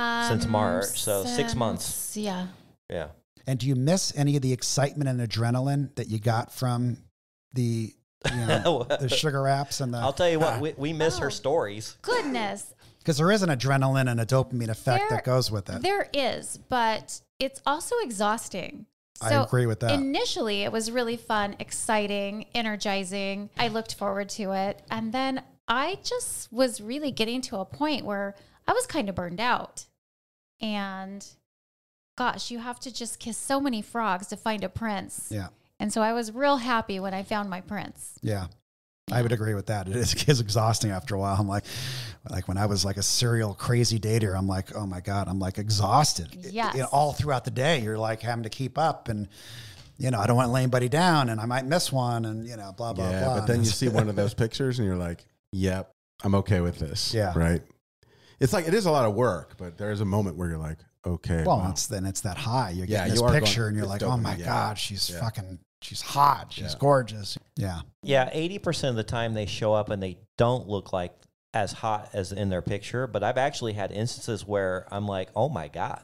Um, since March, so since, six months. Yeah. Yeah. And do you miss any of the excitement and adrenaline that you got from the, you know, the sugar apps and the? I'll tell you what, uh, we, we miss oh, her stories. Goodness. Because there is an adrenaline and a dopamine effect there, that goes with it. There is, but it's also exhausting. So I agree with that. Initially, it was really fun, exciting, energizing. I looked forward to it. And then I just was really getting to a point where I was kind of burned out. And gosh, you have to just kiss so many frogs to find a prince. Yeah. And so I was real happy when I found my prince. Yeah. I would agree with that. It is, it is exhausting after a while. I'm like, like when I was like a serial crazy dater, I'm like, oh my God, I'm like exhausted. Yes. It, it, all throughout the day, you're like having to keep up and, you know, I don't want to lay anybody down and I might miss one and, you know, blah, blah, yeah, blah. But then you see one of those pictures and you're like, yep, I'm okay with this. Yeah. Right. It's like, it is a lot of work, but there is a moment where you're like, okay. Well, wow. it's, then it's that high. You're yeah, getting this you picture going, and you're like, dopamine, oh my yeah. God, she's yeah. fucking She's hot. She's yeah. gorgeous. Yeah. Yeah. eighty percent of the time they show up and they don't look like as hot as in their picture. But I've actually had instances where I'm like, oh my God,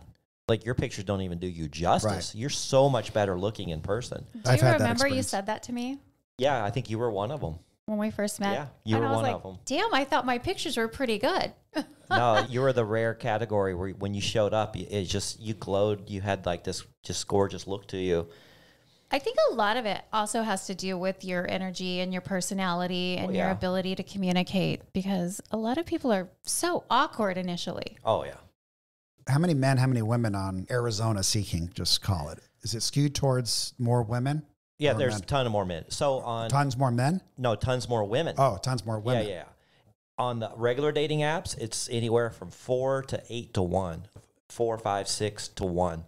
like your pictures don't even do you justice. Right. You're so much better looking in person. Do I've you remember you said that to me? Yeah. I think you were one of them. When we first met. Yeah. You and were I was one like, of them. Damn, I thought my pictures were pretty good. No, you were the rare category where when you showed up, it just, you glowed. You had like this just gorgeous look to you. I think a lot of it also has to do with your energy and your personality and oh, yeah. your ability to communicate, because a lot of people are so awkward initially. Oh, yeah. How many men, how many women on Arizona Seeking, just call it? Is it skewed towards more women? Yeah, there's men? A ton of more men. So on Tons more men? No, tons more women. Oh, tons more women. Yeah, yeah. On the regular dating apps, it's anywhere from four to eight to one, four, five, six to one.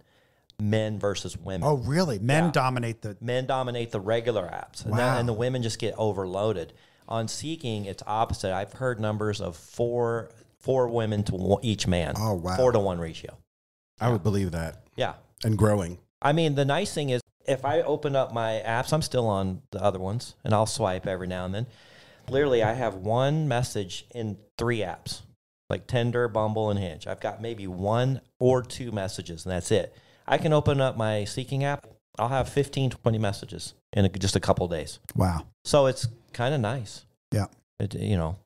Men versus women. Oh, really? Men yeah. dominate the... Men dominate the regular apps. Wow. And, that, and the women just get overloaded. On Seeking, it's opposite. I've heard numbers of four four women to one, each man. Oh, wow. Four to one ratio. I yeah. would believe that. Yeah. And growing. I mean, the nice thing is, if I open up my apps, I'm still on the other ones, and I'll swipe every now and then. Literally, I have one message in three apps, like Tinder, Bumble, and Hinge. I've got maybe one or two messages, and that's it. I can open up my Seeking app. I'll have fifteen, twenty messages in a, just a couple of days. Wow. So it's kind of nice. Yeah. It, you know,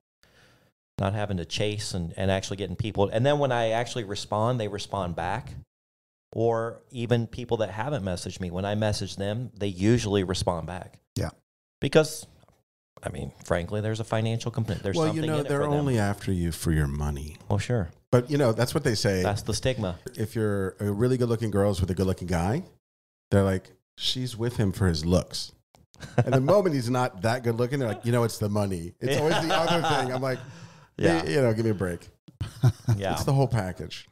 not having to chase and, and actually getting people. And then when I actually respond, they respond back. Or even people that haven't messaged me, when I message them, they usually respond back. Yeah. Because, I mean, frankly, there's a financial commitment. There's well, something you know, in it they're for them. Only after you for your money. Oh, sure. But, you know, that's what they say. That's the stigma. If you're a really good-looking girl with a good-looking guy, they're like, she's with him for his looks. And the moment he's not that good-looking, they're like, you know, it's the money. It's yeah. always the other thing. I'm like, yeah. hey, you know, give me a break. Yeah. It's the whole package.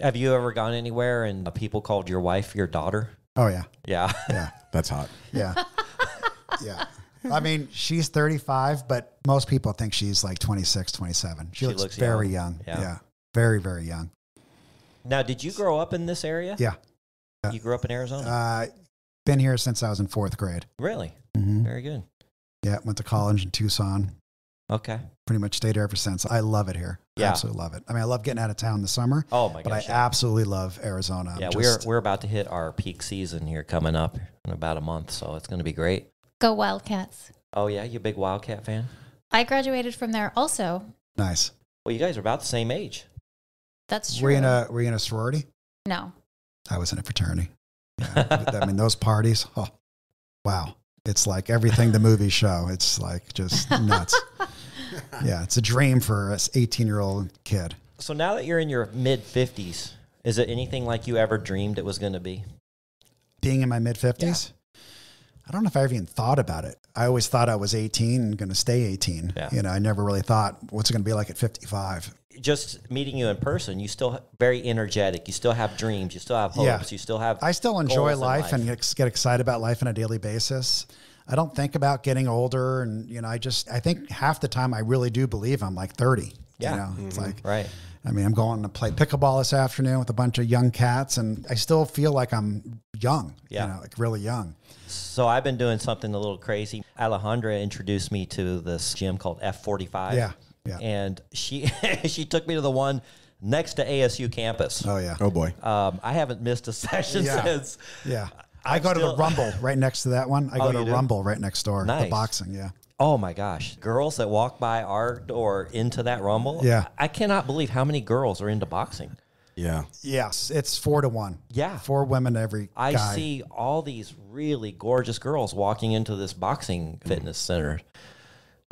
Have you ever gone anywhere and people called your wife your daughter? Oh, yeah. Yeah. Yeah. That's hot. Yeah. Yeah. I mean, she's thirty-five, but most people think she's like twenty-six, twenty-seven. She, she looks, looks very young. young. Yeah. yeah. Very, very young. Now, did you grow up in this area? Yeah. Uh, you grew up in Arizona? Uh, been here since I was in fourth grade. Really? Mm-hmm. Very good. Yeah. Went to college in Tucson. Okay. Pretty much stayed here ever since. I love it here. Yeah. I absolutely love it. I mean, I love getting out of town this summer. Oh my gosh. But I yeah. absolutely love Arizona. Yeah, just... we're we're about to hit our peak season here coming up in about a month, so it's going to be great. Go Wildcats. Oh yeah, you a big Wildcat fan? I graduated from there also. Nice. Well, you guys are about the same age. That's true. Were you in a, were you in a sorority? No. I was in a fraternity. Yeah, I mean, those parties, oh, wow. It's like everything the movies show. It's like just nuts. Yeah, it's a dream for an eighteen-year-old kid. So now that you're in your mid fifties, is it anything like you ever dreamed it was going to be? Being in my mid fifties? Yeah. I don't know if I ever even thought about it. I always thought I was eighteen and going to stay eighteen. Yeah. You know, I never really thought, what's it going to be like at fifty-five? Just meeting you in person, you still very energetic. You still have dreams. You still have hopes. Yeah. You still have I still enjoy life, life and get excited about life on a daily basis. I don't think about getting older. And, you know, I just, I think half the time I really do believe I'm like thirty. Yeah. You know, mm-hmm. It's like, right. I mean, I'm going to play pickleball this afternoon with a bunch of young cats and I still feel like I'm young, yeah. You know, like really young. So I've been doing something a little crazy. Alejandra introduced me to this gym called F forty-five. Yeah. Yeah. And she, she took me to the one next to A S U campus. Oh yeah. Oh boy. Um, I haven't missed a session yeah. since. Yeah. I I'm go still... to the Rumble right next to that one. I oh, go to Rumble right next door. Nice. The boxing, yeah. Oh, my gosh. Girls that walk by our door into that Rumble. Yeah. I cannot believe how many girls are into boxing. Yeah. Yes. It's four to one. Yeah. Four women every I guy. see all these really gorgeous girls walking into this boxing fitness center.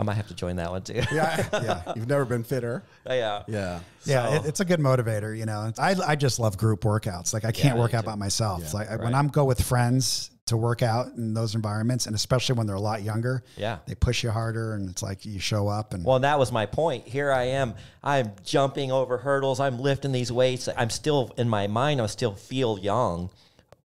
I might have to join that one, too. Yeah. Yeah. You've never been fitter. Yeah. Yeah. So. Yeah. It, it's a good motivator. You know, I, I just love group workouts. Like I can't yeah, work out by myself. Yeah, it's like right. when I'm go with friends to work out in those environments, and especially when they're a lot younger, yeah, they push you harder and it's like you show up. And well, that was my point. Here I am. I'm jumping over hurdles. I'm lifting these weights. I'm still in my mind. I still feel young,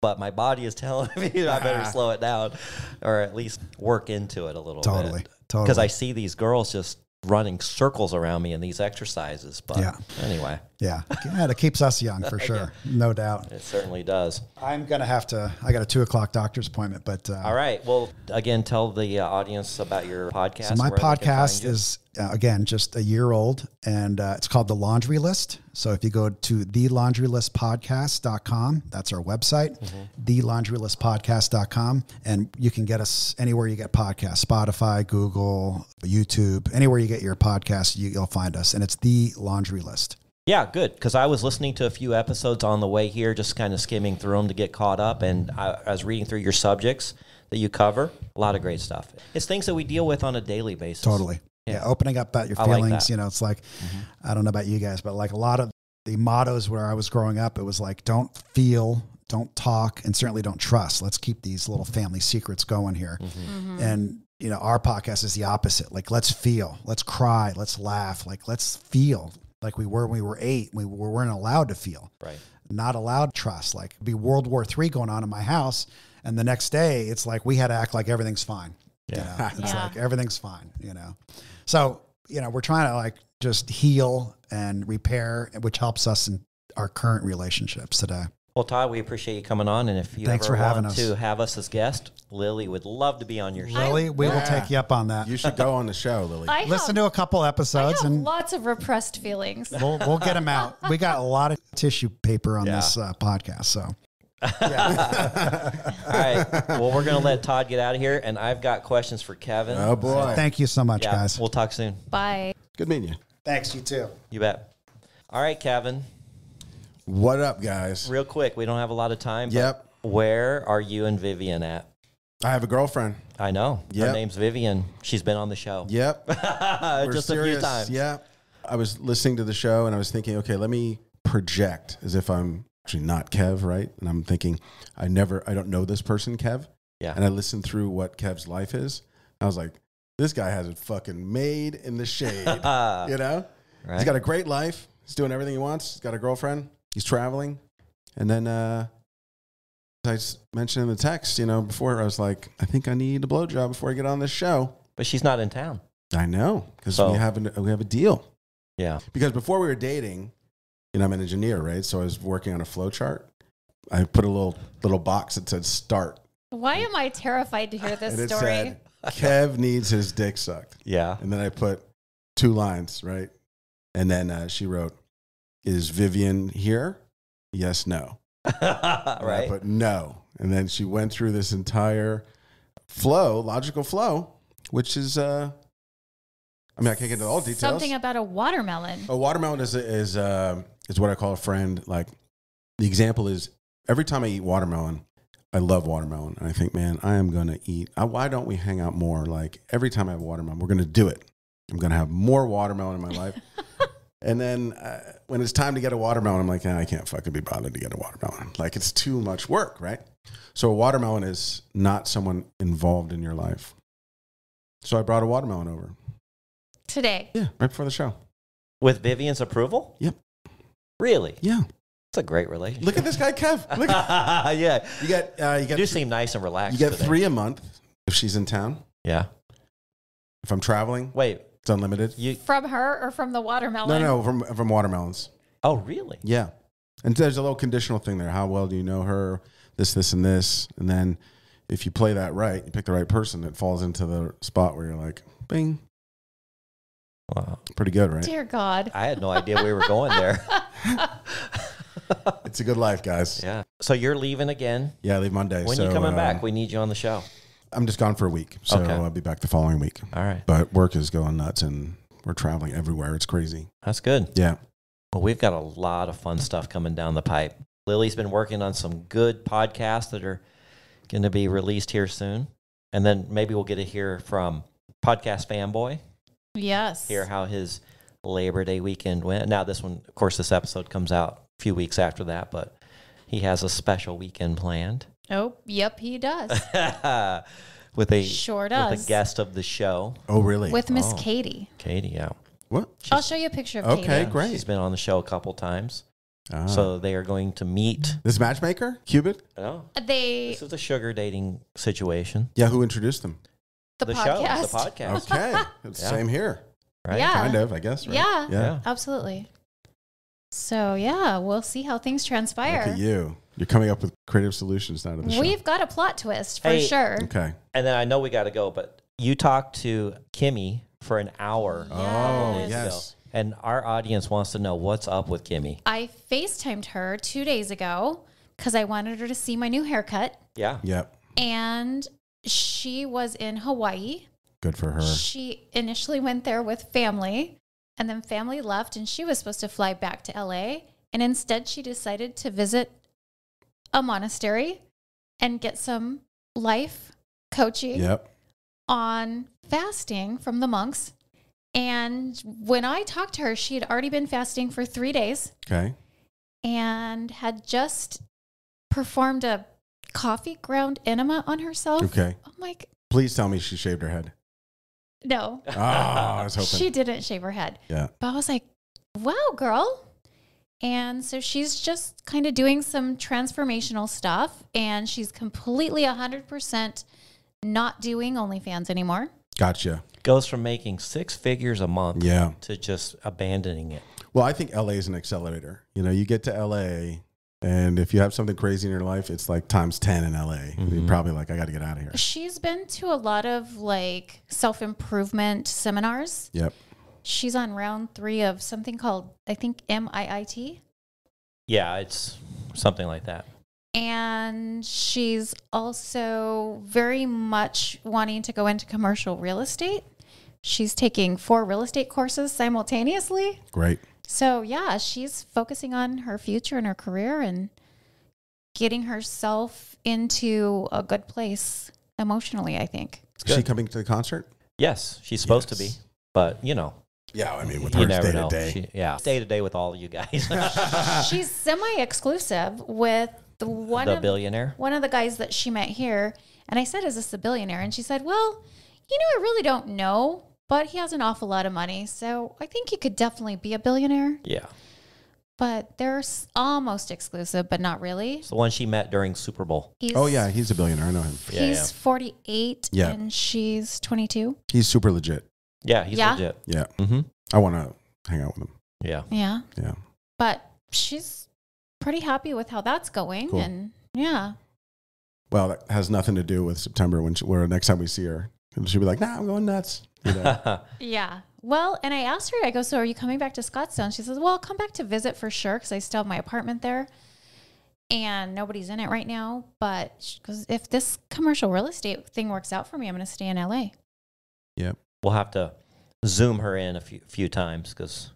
but my body is telling me I better slow it down or at least work into it a little totally. bit. Totally. Totally. Because I see these girls just running circles around me in these exercises. But yeah. anyway. Yeah. yeah. It keeps us young for sure. yeah. No doubt. It certainly does. I'm going to have to, I got a two o'clock doctor's appointment, but. Uh, All right. Well, again, tell the uh, audience about your podcast. So my podcast is, uh, again, just a year old, and uh, it's called The Laundry List. So if you go to the laundry list podcast dot com, that's our website, mm-hmm. the laundry list podcast dot com. And you can get us anywhere you get podcasts, Spotify, Google, YouTube, anywhere you get your podcast, you, you'll find us. And it's The Laundry List. Yeah, good. Because I was listening to a few episodes on the way here, just kind of skimming through them to get caught up. And I, I was reading through your subjects that you cover. A lot of great stuff. It's things that we deal with on a daily basis. Totally. Yeah, yeah, opening up about your feelings, like you know, it's like, mm-hmm. I don't know about you guys, but like a lot of the mottos where I was growing up, it was like, don't feel, don't talk, and certainly don't trust. Let's keep these little family secrets going here. Mm-hmm. Mm-hmm. And, you know, our podcast is the opposite. Like, let's feel, let's cry, let's laugh, like, let's feel like we were when we were eight. We weren't allowed to feel. Right. Not allowed trust. Like, be World War Three going on in my house, and the next day, it's like we had to act like everything's fine. Yeah. You know, it's yeah. like everything's fine, you know? So, you know, we're trying to like just heal and repair, which helps us in our current relationships today. Well, Todd, we appreciate you coming on. And if you Thanks ever for want us. to have us as guest, Lily would love to be on your show. Lily, we yeah. will take you up on that. You should go on the show, Lily. I Listen have, to a couple episodes. I have and lots of repressed feelings. We'll, we'll get them out. We got a lot of tissue paper on yeah. this uh, podcast, so. Yeah. All right. Well, we're going to let Todd get out of here, and I've got questions for Kevin. Oh, boy. So, thank you so much, yeah, guys. We'll talk soon. Bye. Good meeting you. Thanks. You too. You bet. All right, Kevin. What up, guys? Real quick. We don't have a lot of time. Yep. Where are you and Vivian at? I have a girlfriend. I know. Yep. Her name's Vivian. She's been on the show. Yep. Just serious. a few times. Yeah. I was listening to the show, and I was thinking, okay, let me project as if I'm actually not Kev, right? And I'm thinking, I never, I don't know this person, Kev. Yeah. And I listened through what Kev's life is. I was like, this guy has it fucking made in the shade, you know? Right. He's got a great life. He's doing everything he wants. He's got a girlfriend. He's traveling. And then uh, I mentioned in the text, you know, before I was like, I think I need a blowjob before I get on this show. But she's not in town. I know, because so. we, we have a deal. Yeah. Because before we were dating, you know, I'm an engineer, right? So I was working on a flow chart. I put a little little box that said start. Why am I terrified to hear this and it story? Said, Kev needs his dick sucked. Yeah. And then I put two lines, right? And then uh, she wrote, is Vivian here? Yes, no. Right. But no. And then she went through this entire flow, logical flow, which is, uh, I mean, I can't get into all details. Something about a watermelon. A watermelon is, is, uh, is what I call a friend. Like the example is every time I eat watermelon, I love watermelon. And I think, man, I am going to eat. I, why don't we hang out more? Like every time I have watermelon, we're going to do it. I'm going to have more watermelon in my life. And then uh, when it's time to get a watermelon, I'm like, nah, I can't fucking be bothered to get a watermelon. Like it's too much work, right? So a watermelon is not someone involved in your life. So I brought a watermelon over. Today? Yeah, right before the show. With Vivian's approval? Yep. Really? Yeah. It's a great relationship. Look at this guy, Kev. Look at yeah. You got, uh, you got. You do seem nice and relaxed. You get three a month if she's in town. Yeah. If I'm traveling. Wait. It's unlimited. You, from her or from the watermelon? No, no, from, from watermelons. Oh, really? Yeah. And there's a little conditional thing there. How well do you know her? This, this, and this. And then if you play that right, you pick the right person, it falls into the spot where you're like, bing. Wow. Pretty good, right? Dear God. I had no idea we were going there. It's a good life, guys. Yeah. So you're leaving again? Yeah, I leave Monday. When so, you coming uh, back? We need you on the show. I'm just gone for a week, so okay. I'll be back the following week. All right. But work is going nuts, and we're traveling everywhere. It's crazy. That's good. Yeah. Well, we've got a lot of fun stuff coming down the pipe. Lily's been working on some good podcasts that are going to be released here soon, and then maybe we'll get to hear from Podcast Fanboy. Yes. Hear how his Labor Day weekend went. Now, this one, of course, this episode comes out a few weeks after that, but he has a special weekend planned. Oh, yep, he does. with a sure does. With a guest of the show. Oh, really? With Miss oh, Katie. Katie, yeah. What? She's, I'll show you a picture of okay, Katie. Okay, great. She's been on the show a couple times. Ah. So they are going to meet. This matchmaker? Cupid? No. They, this is a sugar dating situation. Yeah, who introduced them? The, the podcast. Show. The podcast. Okay. It's the yeah. same here. Right? Yeah. Kind of, I guess. Right? Yeah, yeah. Yeah. Absolutely. So, yeah, we'll see how things transpire. Look at you. You're coming up with creative solutions now to the show. We've got a plot twist for hey, sure. Okay. And then I know we got to go, but you talked to Kimmy for an hour. Yeah. Oh, yes. Ago, and our audience wants to know what's up with Kimmy. I FaceTimed her two days ago because I wanted her to see my new haircut. Yeah. Yep. And she was in Hawaii. Good for her. She initially went there with family, and then family left, and she was supposed to fly back to L A, and instead she decided to visit a monastery and get some life coaching yep. on fasting from the monks. And when I talked to her, she had already been fasting for three days. Okay. And had just performed a coffee ground enema on herself. Okay. Oh my. Please tell me she shaved her head. No. Oh, I was hoping. She didn't shave her head. Yeah. But I was like, wow, girl. And so she's just kind of doing some transformational stuff, and she's completely one hundred percent not doing OnlyFans anymore. Gotcha. Goes from making six figures a month yeah. to just abandoning it. Well, I think L A is an accelerator. You know, you get to L A, and if you have something crazy in your life, it's like times ten in L A. Mm-hmm. You're probably like, I got to get out of here. She's been to a lot of like self-improvement seminars. Yep. She's on round three of something called, I think, M I I T. Yeah, it's something like that. And she's also very much wanting to go into commercial real estate. She's taking four real estate courses simultaneously. Great. So, yeah, she's focusing on her future and her career and getting herself into a good place emotionally, I think. Is she coming to the concert? Yes, she's supposed yes. to be, but, you know. Yeah, I mean, with her day to day. She, yeah, day to day with all you guys. She's semi-exclusive with the one the of, billionaire. One of the guys that she met here, and I said, "Is this the billionaire?" And she said, "Well, you know, I really don't know, but he has an awful lot of money, so I think he could definitely be a billionaire." Yeah, but they're almost exclusive, but not really. It's the one she met during Super Bowl. He's, oh yeah, he's a billionaire. I know him. He's yeah, yeah. forty-eight, yeah. and she's twenty-two. He's super legit. Yeah, he's yeah. legit. Yeah. Mm-hmm. I want to hang out with him. Yeah. Yeah. Yeah. But she's pretty happy with how that's going. Cool. And yeah. Well, that has nothing to do with September when she, where next time we see her, she'll be like, nah, I'm going nuts. You know? Yeah. Well, and I asked her, I go, so are you coming back to Scottsdale? And she says, well, I'll come back to visit for sure because I still have my apartment there and nobody's in it right now. But because if this commercial real estate thing works out for me, I'm going to stay in L A. Yeah. We'll have to Zoom her in a few, few times because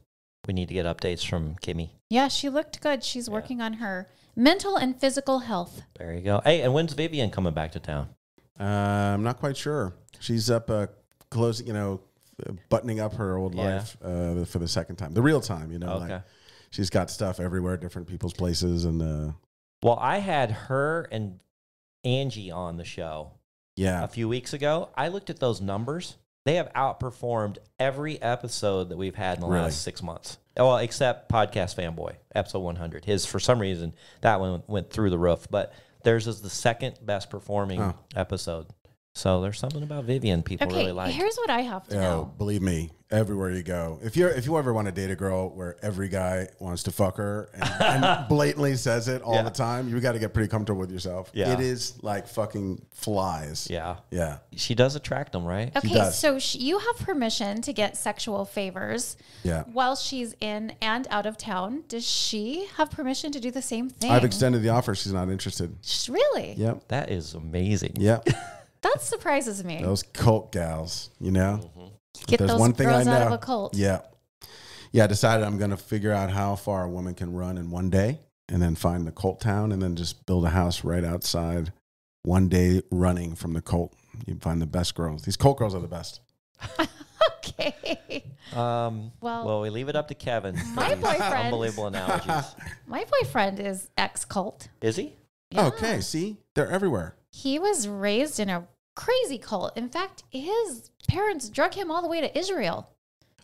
we need to get updates from Kimmy. Yeah, she looked good. She's yeah. working on her mental and physical health. There you go. Hey, and when's Vivian coming back to town? Uh, I'm not quite sure. She's up uh, close, you know, buttoning up her old yeah. life uh, for the second time, the real time, you know. Okay. Like she's got stuff everywhere, different people's places. And uh, well, I had her and Angie on the show yeah. a few weeks ago. I looked at those numbers. They have outperformed every episode that we've had in the really? last six months. Well, except Podcast Fanboy, episode one hundred. His, for some reason, that one went through the roof. But theirs is the second best performing oh. episode. So there's something about Vivian people okay, really like. Here's what I have to oh, know. Believe me, everywhere you go, if you if you ever want to date a girl where every guy wants to fuck her and, and blatantly says it all yeah. the time, you got to get pretty comfortable with yourself. Yeah. It is like fucking flies. Yeah. Yeah. She does attract them, right? Okay, she so she, you have permission to get sexual favors yeah. while she's in and out of town. Does she have permission to do the same thing? I've extended the offer. She's not interested. Really? Yep. That is amazing. Yeah. That surprises me. Those cult gals, you know? Mm-hmm. Get There's those one thing girls I know. out of a cult. Yeah. Yeah, I decided I'm going to figure out how far a woman can run in one day and then find the cult town and then just build a house right outside one day running from the cult. You can find the best girls. These cult girls are the best. Okay. Um, well, well, we leave it up to Kevin. My boyfriend. Unbelievable analogies. My boyfriend is ex-cult. Is he? Yeah. Okay, see? They're everywhere. He was raised in a crazy cult. In fact, his parents drug him all the way to Israel.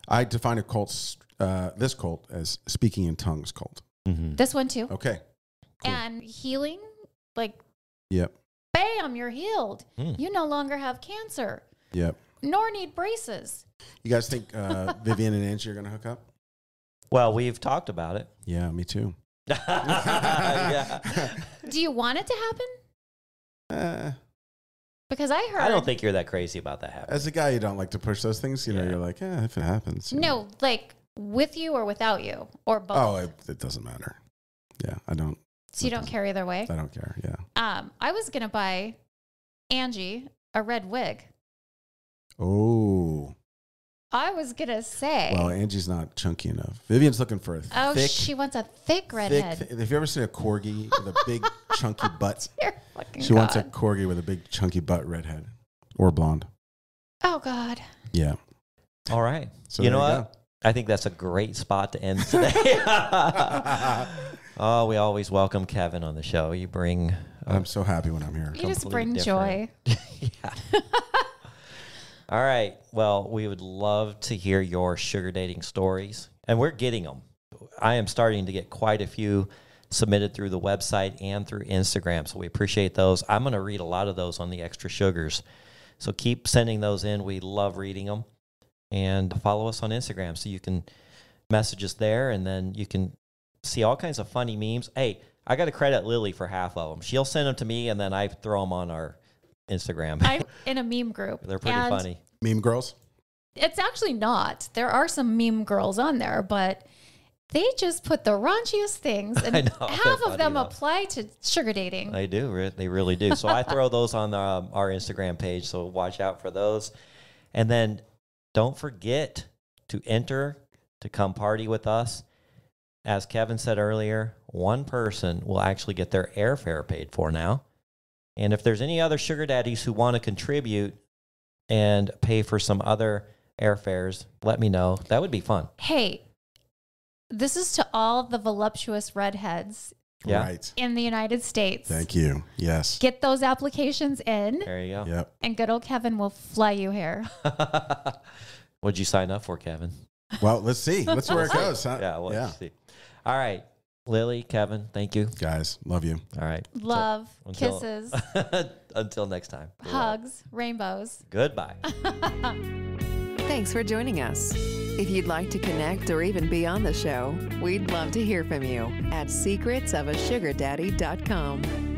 I define a cult, uh, this cult, as speaking in tongues cult. Mm-hmm. This one too. Okay. Cool. And healing, like, yep. bam, you're healed. Mm. You no longer have cancer. Yep. Nor need braces. You guys think uh, Vivian and Angie are going to hook up? Well, we've talked about it. Yeah, me too. yeah. Do you want it to happen? Uh, because I heard I don't think you're that crazy about that happening. As a guy, you don't like to push those things. You yeah. know, you're like, yeah, if it happens. No, know. like with you or without you or both. Oh, it, it doesn't matter. Yeah, I don't. So you don't care either way? I don't care, yeah. Um, I was going to buy Angie a red wig. Oh. I was going to say. Well, Angie's not chunky enough. Vivian's looking for a thick. Oh, she wants a thick redhead. Thick, th have you ever seen a corgi with a big chunky butt? Dear fucking she God. wants a corgi with a big chunky butt redhead or blonde. Oh, God. Yeah. All right. So you know you what? Go. I think that's a great spot to end today. Oh, we always welcome Kevin on the show. You bring. I'm so happy when I'm here. You just bring different. joy. yeah. All right. Well, we would love to hear your sugar dating stories, and we're getting them. I am starting to get quite a few submitted through the website and through Instagram, so we appreciate those. I'm going to read a lot of those on the Extra Sugars, so keep sending those in. We love reading them, and follow us on Instagram so you can message us there, and then you can see all kinds of funny memes. Hey, I got to credit Lily for half of them. She'll send them to me, and then I throw them on our Instagram. I'm in a meme group. They're pretty and funny. Meme girls? It's actually not. There are some meme girls on there, but they just put the raunchiest things, and I know, half of them though. apply to sugar dating. They do. They really do. So I throw those on the, um, our Instagram page, so watch out for those. And then don't forget to enter to come party with us. As Kevin said earlier, one person will actually get their airfare paid for now. And if there's any other sugar daddies who want to contribute and pay for some other airfares, let me know. That would be fun. Hey, this is to all the voluptuous redheads yeah. right. in the United States. Thank you. Yes. Get those applications in. There you go. Yep. And good old Kevin will fly you here. What'd you sign up for, Kevin? Well, let's see. Let's see where it goes. Huh? Yeah, let's yeah. see. All right. Lily, Kevin, thank you. Guys, love you. All right. Love, until, kisses. Until next time. Hugs, rainbows. Goodbye. Thanks for joining us. If you'd like to connect or even be on the show, we'd love to hear from you at secrets of a sugar daddy dot com.